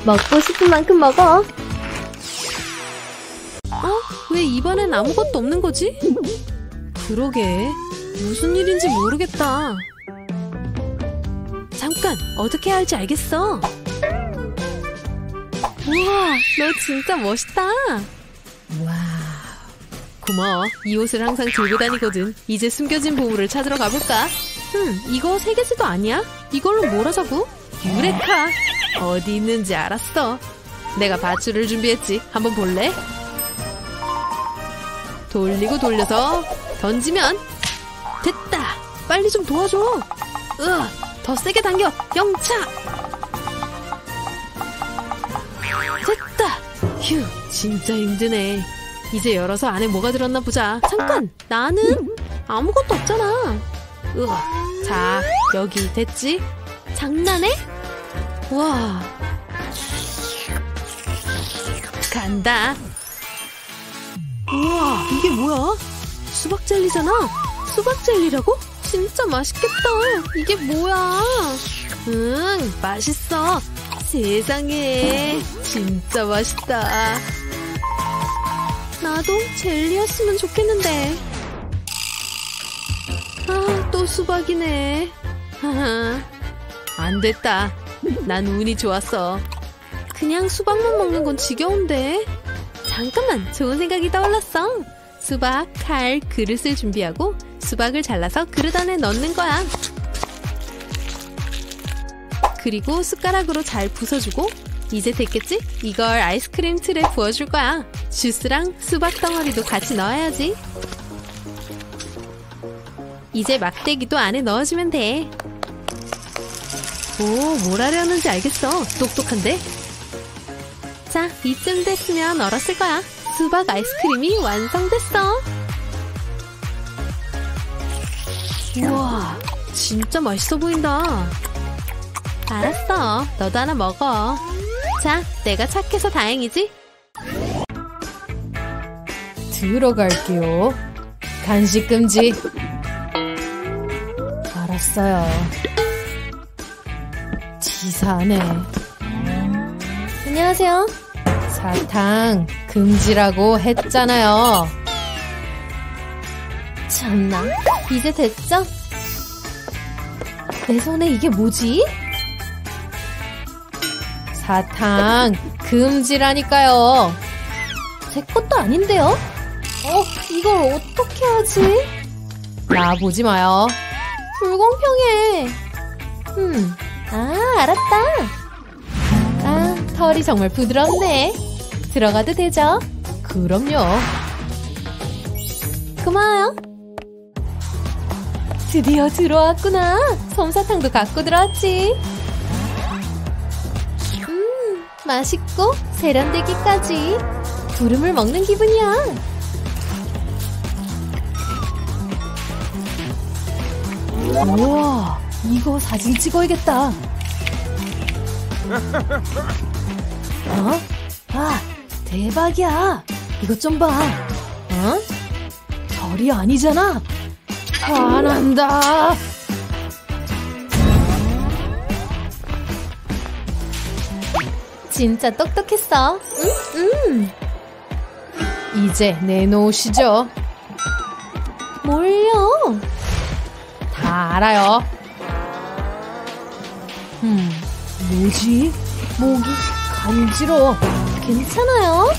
먹고 싶은 만큼 먹어. 왜 입안엔 아무것도 없는 거지? 그러게, 무슨 일인지 모르겠다. 잠깐, 어떻게 해야 할지 알겠어. 우와, 너 진짜 멋있다. 와, 고마워. 이 옷을 항상 들고 다니거든. 이제 숨겨진 보물을 찾으러 가볼까? 이거 세 개지도 아니야? 이걸로 뭘 하자고? 유레카! 어디 있는지 알았어. 내가 밧줄을 준비했지. 한번 볼래? 돌리고 돌려서 던지면 됐다. 빨리 좀 도와줘. 더 세게 당겨. 영차. 됐다. 휴, 진짜 힘드네. 이제 열어서 안에 뭐가 들었나 보자. 잠깐, 나는 아무것도 없잖아. 자, 여기 됐지? 장난해? 와, 간다. 우와, 이게 뭐야? 수박 젤리잖아. 수박 젤리라고? 진짜 맛있겠다. 이게 뭐야? 응, 맛있어. 세상에, 진짜 맛있다. 나도 젤리였으면 좋겠는데. 아, 또 수박이네. 하하. 안 됐다. 난 운이 좋았어. 그냥 수박만 먹는 건 지겨운데. 잠깐만, 좋은 생각이 떠올랐어. 수박, 칼, 그릇을 준비하고 수박을 잘라서 그릇 안에 넣는 거야. 그리고 숟가락으로 잘 부숴주고, 이제 됐겠지? 이걸 아이스크림 틀에 부어줄 거야. 주스랑 수박 덩어리도 같이 넣어야지. 이제 막대기도 안에 넣어주면 돼. 오, 뭘 하려는지 알겠어. 똑똑한데? 자, 이쯤 됐으면 얼었을 거야. 수박 아이스크림이 완성됐어. 우와, 진짜 맛있어 보인다. 알았어, 너도 하나 먹어. 자, 내가 착해서 다행이지? 들어갈게요. 간식 금지. 알았어요. 지사네. 안녕하세요. 사탕 금지라고 했잖아요. 참나, 이제 됐죠? 내 손에 이게 뭐지? 사탕 금지라니까요. 제 것도 아닌데요? 이걸 어떻게 하지? 나 보지 마요. 불공평해. 아, 알았다. 아, 털이 정말 부드럽네. 들어가도 되죠? 그럼요. 고마워요. 드디어 들어왔구나. 솜사탕도 갖고 들어왔지. 맛있고 세련되기까지. 구름을 먹는 기분이야. 우와, 이거 사진 찍어야겠다. 아, 대박이야. 이것 좀 봐. 별이 아니잖아. 화난다. 진짜 똑똑했어. 이제 내놓으시죠. 뭘요? 다 알아요. 뭐지? 목이 간지러워. 괜찮아요?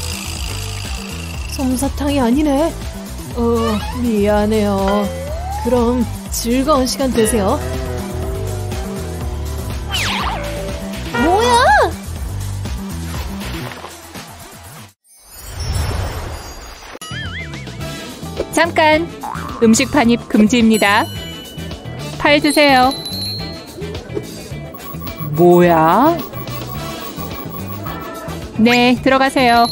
솜사탕이 아니네. 미안해요. 그럼 즐거운 시간 되세요. 잠깐! 음식 반입 금지입니다. 팔 드세요. 뭐야? 네, 들어가세요.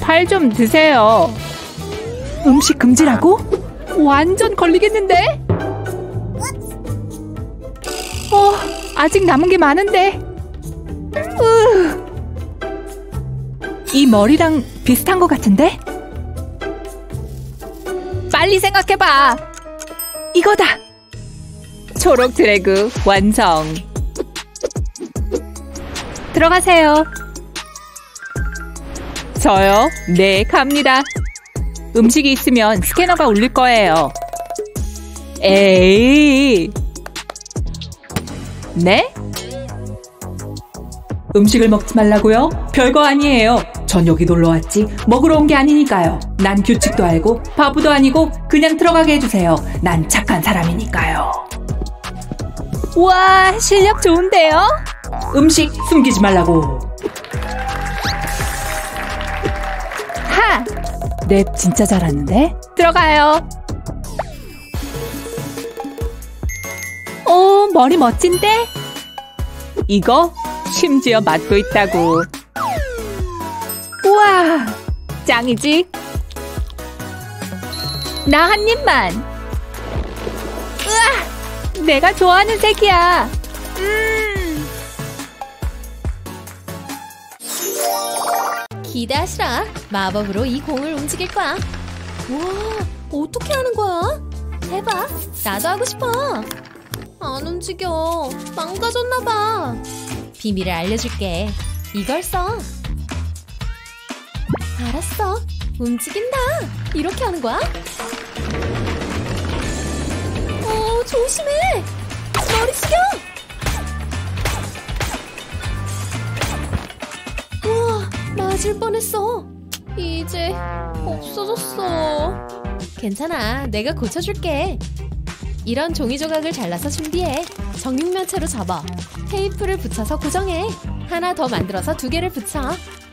팔 좀 드세요. 음식 금지라고? 완전 걸리겠는데? 아직 남은 게 많은데. 이 머리랑 비슷한 것 같은데? 빨리 생각해봐. 이거다. 초록 드래그 완성. 들어가세요. 저요? 네, 갑니다. 음식이 있으면 스캐너가 울릴 거예요. 에이. 네? 음식을 먹지 말라고요? 별거 아니에요. 전 여기 놀러왔지 먹으러 온 게 아니니까요. 난 규칙도 알고 바보도 아니고 그냥 들어가게 해주세요. 난 착한 사람이니까요. 우와, 실력 좋은데요? 음식 숨기지 말라고. 하! 랩 진짜 잘하는데? 들어가요. 오, 머리 멋진데? 이거? 심지어 맛도 있다고. 우와, 짱이지? 나 한 입만. 으아, 내가 좋아하는 색이야. 기대하시라. 마법으로 이 공을 움직일 거야. 와, 어떻게 하는 거야? 해봐, 나도 하고 싶어. 안 움직여. 망가졌나 봐. 비밀을 알려줄게. 이걸 써. 알았어. 움직인다. 이렇게 하는 거야? 조심해. 머리 숙여. 우와, 맞을 뻔했어. 이제 없어졌어. 괜찮아, 내가 고쳐줄게. 이런 종이 조각을 잘라서 준비해. 정육면체로 접어. 테이프를 붙여서 고정해. 하나 더 만들어서 두 개를 붙여.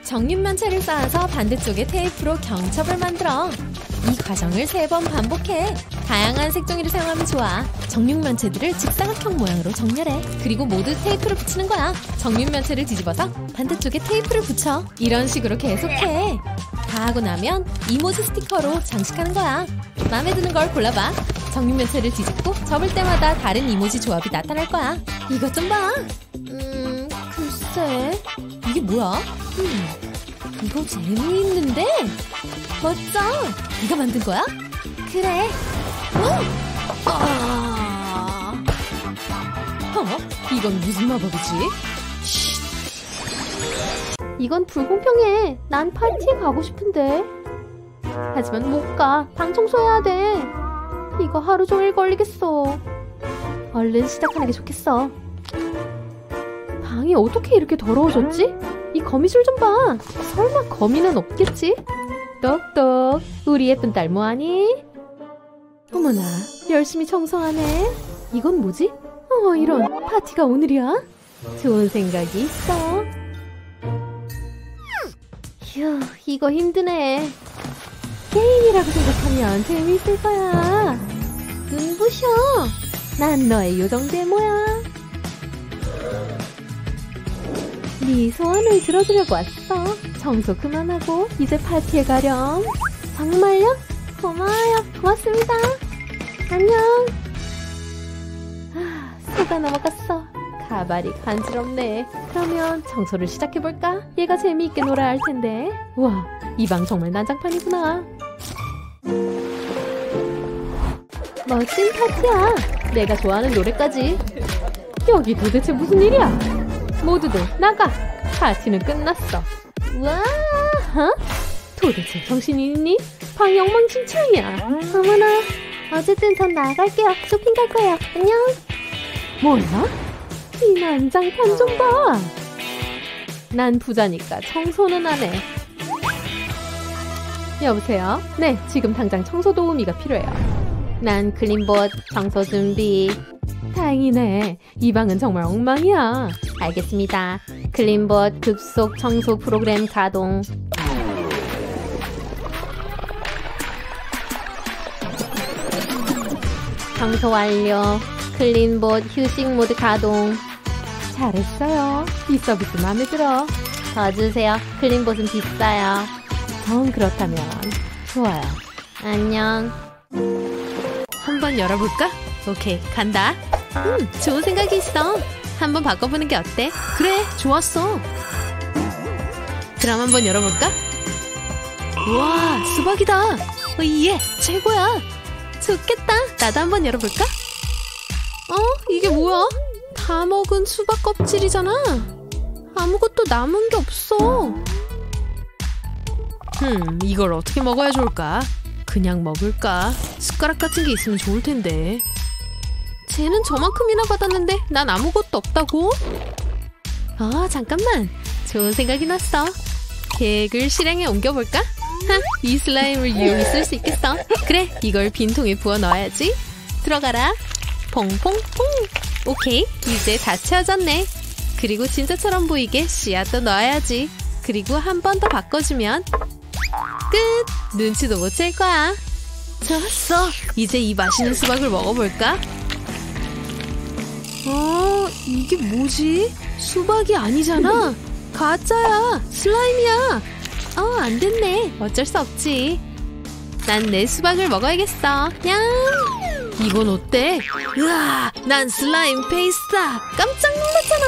정육면체를 쌓아서 반대쪽에 테이프로 경첩을 만들어. 이 과정을 3번 반복해. 다양한 색종이를 사용하면 좋아. 정육면체들을 직사각형 모양으로 정렬해. 그리고 모두 테이프를 붙이는 거야. 정육면체를 뒤집어서 반대쪽에 테이프를 붙여. 이런 식으로 계속해. 다 하고 나면 이모지 스티커로 장식하는 거야. 마음에 드는 걸 골라봐. 정육면체를 뒤집고 접을 때마다 다른 이모지 조합이 나타날 거야. 이것 좀 봐. 글쎄, 이게 뭐야? 이거 재미있는데? 멋져! 네가 만든 거야? 그래. 이건 무슨 마법이지? 이건 불공평해. 난 파티에 가고 싶은데. 하지만 못 가. 방 청소해야 돼. 이거 하루 종일 걸리겠어. 얼른 시작하는 게 좋겠어. 방이 어떻게 이렇게 더러워졌지? 이 거미줄 좀 봐. 설마 거미는 없겠지? 똑똑, 우리 예쁜 딸 뭐하니? 어머나, 열심히 청소하네. 이건 뭐지? 이런, 파티가 오늘이야? 좋은 생각이 있어. 휴, 이거 힘드네. 게임이라고 생각하면 재미있을 거야. 눈부셔. 난 너의 요정제 모야. 네 소원을 들어주려고 왔어. 청소 그만하고 이제 파티에 가렴. 정말요? 고마워요. 고맙습니다. 안녕. 소가 넘어갔어. 가발이 간지럽네. 그러면 청소를 시작해볼까? 얘가 재미있게 놀아야 할 텐데. 우와, 이 방 정말 난장판이구나. 멋진 파티야. 내가 좋아하는 노래까지. 여기 도대체 무슨 일이야? 모두들 나가! 파티는 끝났어. 우와! 도대체 정신이 있니? 방이 엉망진창이야. 어머나, 어쨌든 전 나갈게요. 쇼핑 갈 거예요. 안녕. 뭐야? 이 난장판 좀 봐. 난 부자니까 청소는 안 해. 여보세요? 네, 지금 당장 청소 도우미가 필요해요. 난 클린봇 청소 준비. 다행이네. 이 방은 정말 엉망이야. 알겠습니다. 클린봇 급속 청소 프로그램 가동. 청소 완료. 클린봇 휴식 모드 가동. 잘했어요. 이 서비스 마음에 들어. 더 주세요. 클린봇은 비싸요. 그렇다면. 좋아요. 안녕. 한번 열어볼까? 오케이, 간다. 좋은 생각이 있어. 한번 바꿔보는 게 어때? 그래, 좋았어. 그럼 한번 열어볼까? 와, 수박이다. 예, 최고야. 좋겠다. 나도 한번 열어볼까? 이게 뭐야? 다 먹은 수박 껍질이잖아. 아무것도 남은 게 없어. 이걸 어떻게 먹어야 좋을까? 그냥 먹을까? 숟가락 같은 게 있으면 좋을 텐데. 쟤는 저만큼이나 받았는데 난 아무것도 없다고? 잠깐만, 좋은 생각이 났어. 계획을 실행에 옮겨볼까? 이 슬라임을 유용히 쓸 수 있겠어. 그래, 이걸 빈통에 부어 넣어야지. 들어가라. 퐁퐁퐁. 오케이, 이제 다 채워졌네. 그리고 진짜처럼 보이게 씨앗도 넣어야지. 그리고 한 번 더 바꿔주면 끝! 눈치도 못 챌 거야. 좋았어. 이제 이 맛있는 수박을 먹어볼까? 이게 뭐지? 수박이 아니잖아. 가짜야. 슬라임이야. 안 됐네. 어쩔 수 없지. 난 내 수박을 먹어야겠어. 냥! 이건 어때? 으아! 난 슬라임 페이스다. 깜짝 놀랐잖아.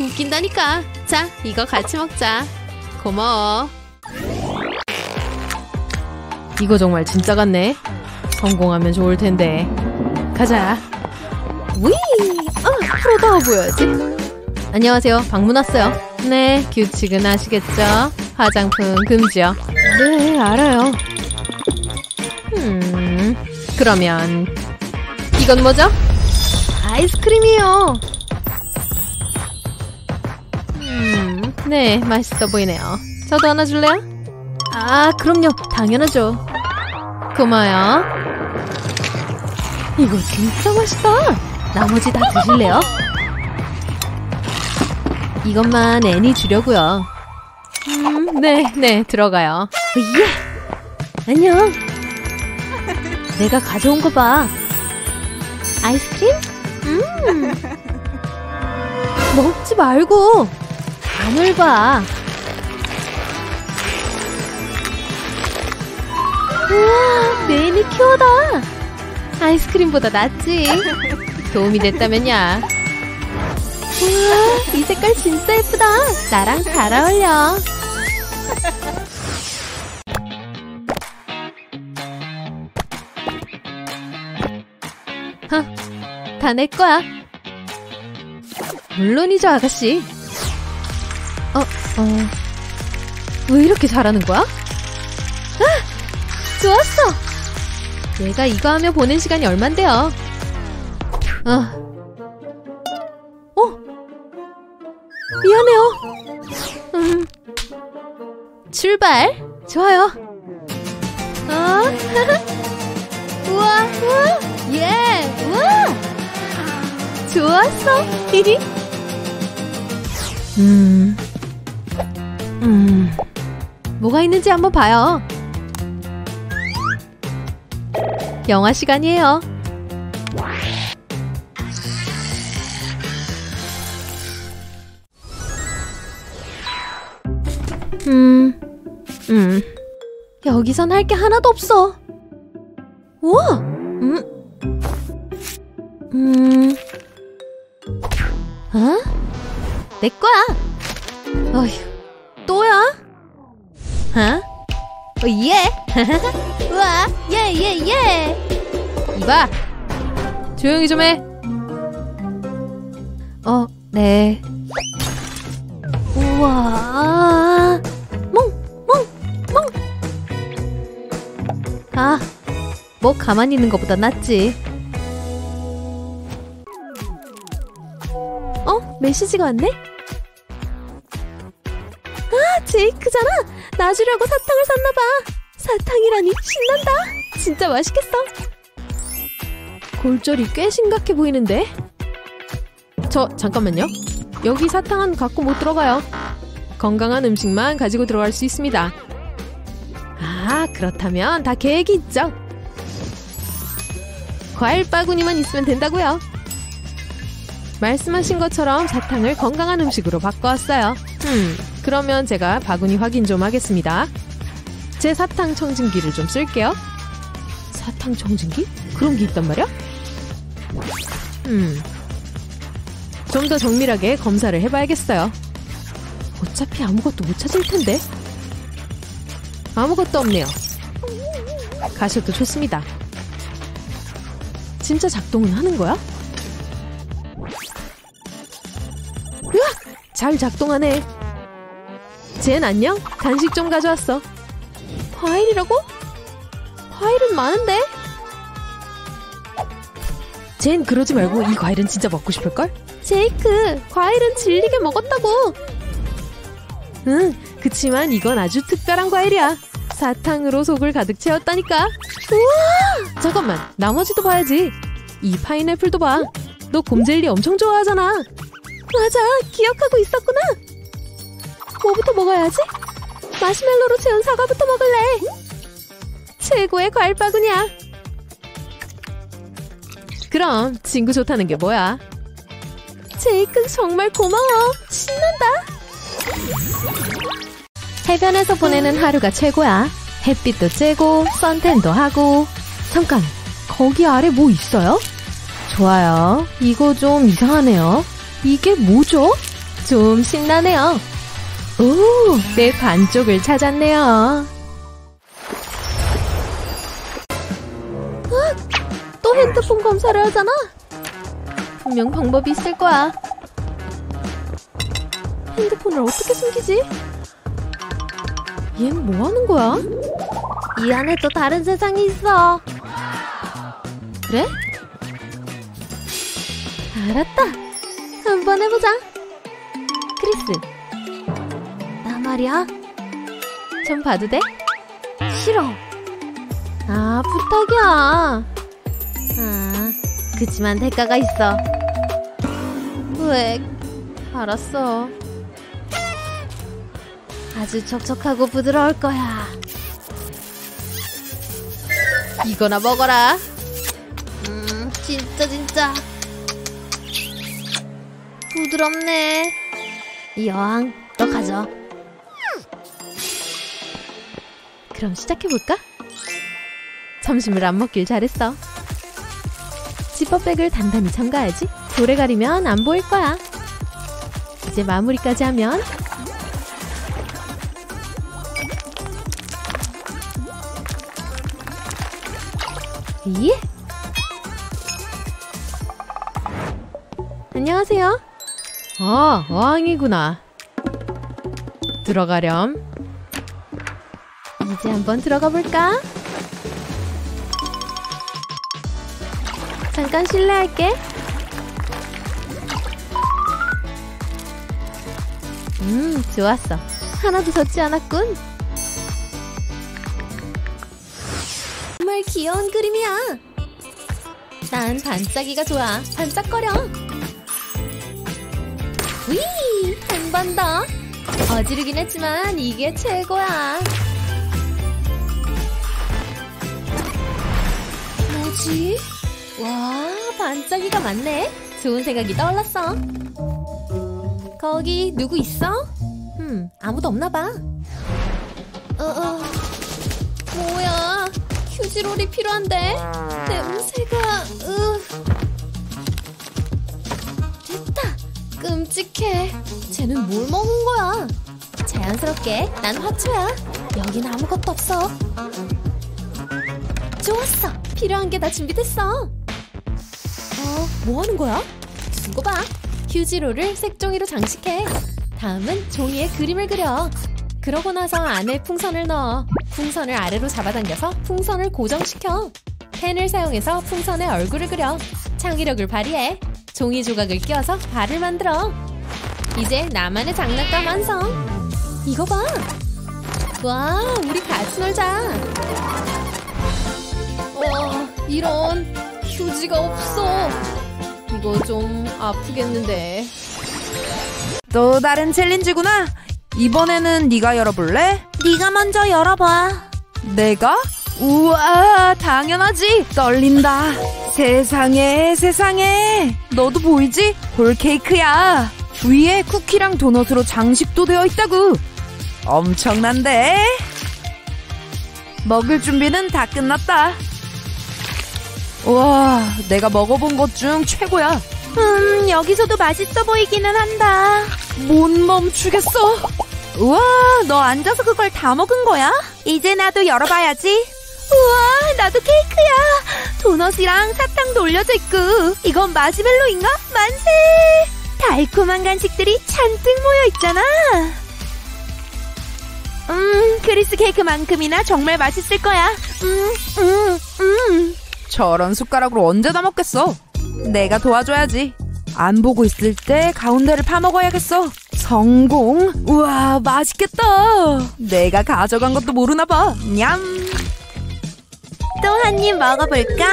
웃긴다니까. 자, 이거 같이 먹자. 고마워. 이거 정말 진짜 같네. 성공하면 좋을 텐데. 가자. 위! 프로다워 보여야지. 안녕하세요. 방문 왔어요. 네, 규칙은 아시겠죠? 화장품 금지요. 네, 알아요. 그러면 이건 뭐죠? 아이스크림이에요. 네, 맛있어 보이네요. 저도 하나 줄래요? 아, 그럼요. 당연하죠. 고마워요. 이거 진짜 맛있다. 나머지 다 드실래요? 이것만 애니 주려고요. 네, 들어가요. 예! 안녕. 내가 가져온 거 봐. 아이스크림? 먹지 말고 간을 봐. 우와, 매니큐어다. 아이스크림보다 낫지. 도움이 됐다면야. 우와, 이 색깔 진짜 예쁘다. 나랑 잘 어울려. 다 내 거야. 물론이죠, 아가씨. 왜 이렇게 잘하는 거야? 아, 좋았어. 내가 이거 하며 보낸 시간이 얼만데요? 미안해요. 출발. 좋아요. 우와, 예, 우와. 좋았어. 히히. 뭐가 있는지 한번 봐요. 영화 시간이에요. 여기선 할 게 하나도 없어. 우와. 어? 내 거야. 어휴, 또야? 어? 예. 우와, 예. 이봐. 조용히 좀 해. 네. 우와. 멍. 아, 뭐 가만히 있는 것보다 낫지. 메시지가 왔네? 아, 제이크잖아! 나 주려고 사탕을 샀나봐! 사탕이라니 신난다! 진짜 맛있겠어! 골절이 꽤 심각해 보이는데? 저, 잠깐만요. 여기 사탕은 갖고 못 들어가요. 건강한 음식만 가지고 들어갈 수 있습니다. 아, 그렇다면 다 계획이 있죠? 과일 바구니만 있으면 된다고요. 말씀하신 것처럼 사탕을 건강한 음식으로 바꿔왔어요. 그러면 제가 바구니 확인 좀 하겠습니다. 제 사탕 청진기를 좀 쓸게요. 사탕 청진기? 그런 게 있단 말이야? 좀 더 정밀하게 검사를 해봐야겠어요. 어차피 아무것도 못 찾을 텐데. 아무것도 없네요. 가셔도 좋습니다. 진짜 작동은 하는 거야? 잘 작동하네. 젠 안녕? 간식 좀 가져왔어. 과일이라고? 과일은 많은데? 젠, 그러지 말고 이 과일은 진짜 먹고 싶을걸? 제이크, 과일은 질리게 먹었다고. 그치만 이건 아주 특별한 과일이야. 사탕으로 속을 가득 채웠다니까. 우와! 잠깐만, 나머지도 봐야지. 이 파인애플도 봐. 너 곰젤리 엄청 좋아하잖아. 맞아, 기억하고 있었구나. 뭐부터 먹어야지? 마시멜로로 채운 사과부터 먹을래. 최고의 과일 바구니야. 그럼 친구 좋다는 게 뭐야? 제이크, 정말 고마워. 신난다. 해변에서 보내는 하루가 최고야. 햇빛도 쬐고 선탠도 하고. 잠깐, 거기 아래 뭐 있어요? 좋아요. 이거 좀 이상하네요. 이게 뭐죠? 좀 신나네요. 오, 내 반쪽을 찾았네요. 아, 또 핸드폰 검사를 하잖아. 분명 방법이 있을 거야. 핸드폰을 어떻게 숨기지? 얜 뭐하는 거야? 이 안에 또 다른 세상이 있어. 그래? 알았다. 한번 해보자. 크리스, 나 말이야. 좀 봐도 돼? 싫어. 아, 부탁이야. 아, 그치만 대가가 있어. 으액, 알았어. 아주 촉촉하고 부드러울 거야. 이거나 먹어라. 진짜 부드럽네. 이 여왕, 너 가져. 그럼 시작해볼까? 점심을 안 먹길 잘했어. 지퍼백을 단단히 잠가야지. 돌에 가리면 안 보일 거야. 이제 마무리까지 하면 예? 안녕하세요. 아, 어항이구나. 들어가렴. 이제 한번 들어가 볼까? 잠깐 실례할게. 좋았어. 하나도 젖지 않았군. 정말 귀여운 그림이야. 난 반짝이가 좋아. 반짝거려. 위! 한 번 더. 어지르긴 했지만 이게 최고야. 뭐지? 와, 반짝이가 많네. 좋은 생각이 떠올랐어. 거기 누구 있어? 아무도 없나봐. 뭐야? 휴지롤이 필요한데? 냄새가... 됐다! 끔찍해. 쟤는 뭘 먹은 거야? 자연스럽게. 난 화초야. 여긴 아무것도 없어. 좋았어! 필요한 게 다 준비됐어. 뭐 하는 거야? 두고 봐. 휴지롤을 색종이로 장식해. 다음은 종이에 그림을 그려. 그러고 나서 안에 풍선을 넣어. 풍선을 아래로 잡아당겨서 풍선을 고정시켜. 펜을 사용해서 풍선의 얼굴을 그려. 창의력을 발휘해. 종이 조각을 끼워서 발을 만들어. 이제 나만의 장난감 완성. 이거 봐. 와, 우리 같이 놀자. 와, 이런 휴지가 없어. 이거 좀 아프겠는데. 또 다른 챌린지구나. 이번에는 네가 열어볼래? 네가 먼저 열어봐. 내가? 우와, 당연하지. 떨린다. 세상에. 너도 보이지? 홀케이크야. 위에 쿠키랑 도넛으로 장식도 되어 있다구. 엄청난데? 먹을 준비는 다 끝났다. 우와, 내가 먹어본 것 중 최고야. 여기서도 맛있어 보이기는 한다. 못 멈추겠어. 우와, 너 앉아서 그걸 다 먹은 거야? 이제 나도 열어봐야지. 우와, 나도 케이크야. 도넛이랑 사탕도 올려져 있고. 이건 마시멜로인가? 만세! 달콤한 간식들이 잔뜩 모여 있잖아. 크리스 케이크만큼이나 정말 맛있을 거야. 저런 숟가락으로 언제 다 먹겠어? 내가 도와줘야지. 안 보고 있을 때 가운데를 파먹어야겠어. 성공! 우와, 맛있겠다. 내가 가져간 것도 모르나 봐. 냠! 또 한 입 먹어볼까?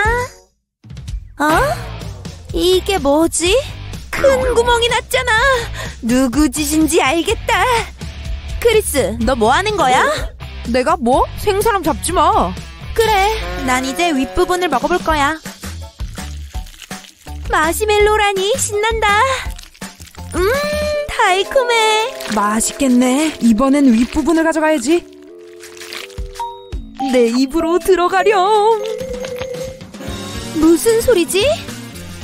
이게 뭐지? 큰 구멍이 났잖아. 누구 짓인지 알겠다. 크리스, 너 뭐 하는 거야? 내가 뭐? 생사람 잡지 마. 그래, 난 이제 윗부분을 먹어볼 거야. 마시멜로라니, 신난다. 달콤해. 맛있겠네. 이번엔 윗부분을 가져가야지. 내 입으로 들어가렴. 무슨 소리지?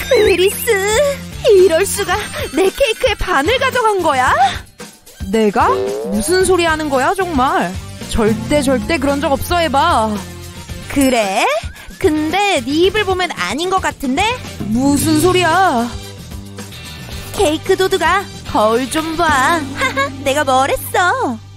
크리스, 이럴 수가. 내 케이크의 반을 가져간 거야? 내가? 무슨 소리 하는 거야, 정말. 절대 그런 적 없어, 에바. 그래? 근데 네 입을 보면 아닌 것 같은데? 무슨 소리야? 케이크 도드가 거울 좀 봐. 하하, 내가 뭘 했어.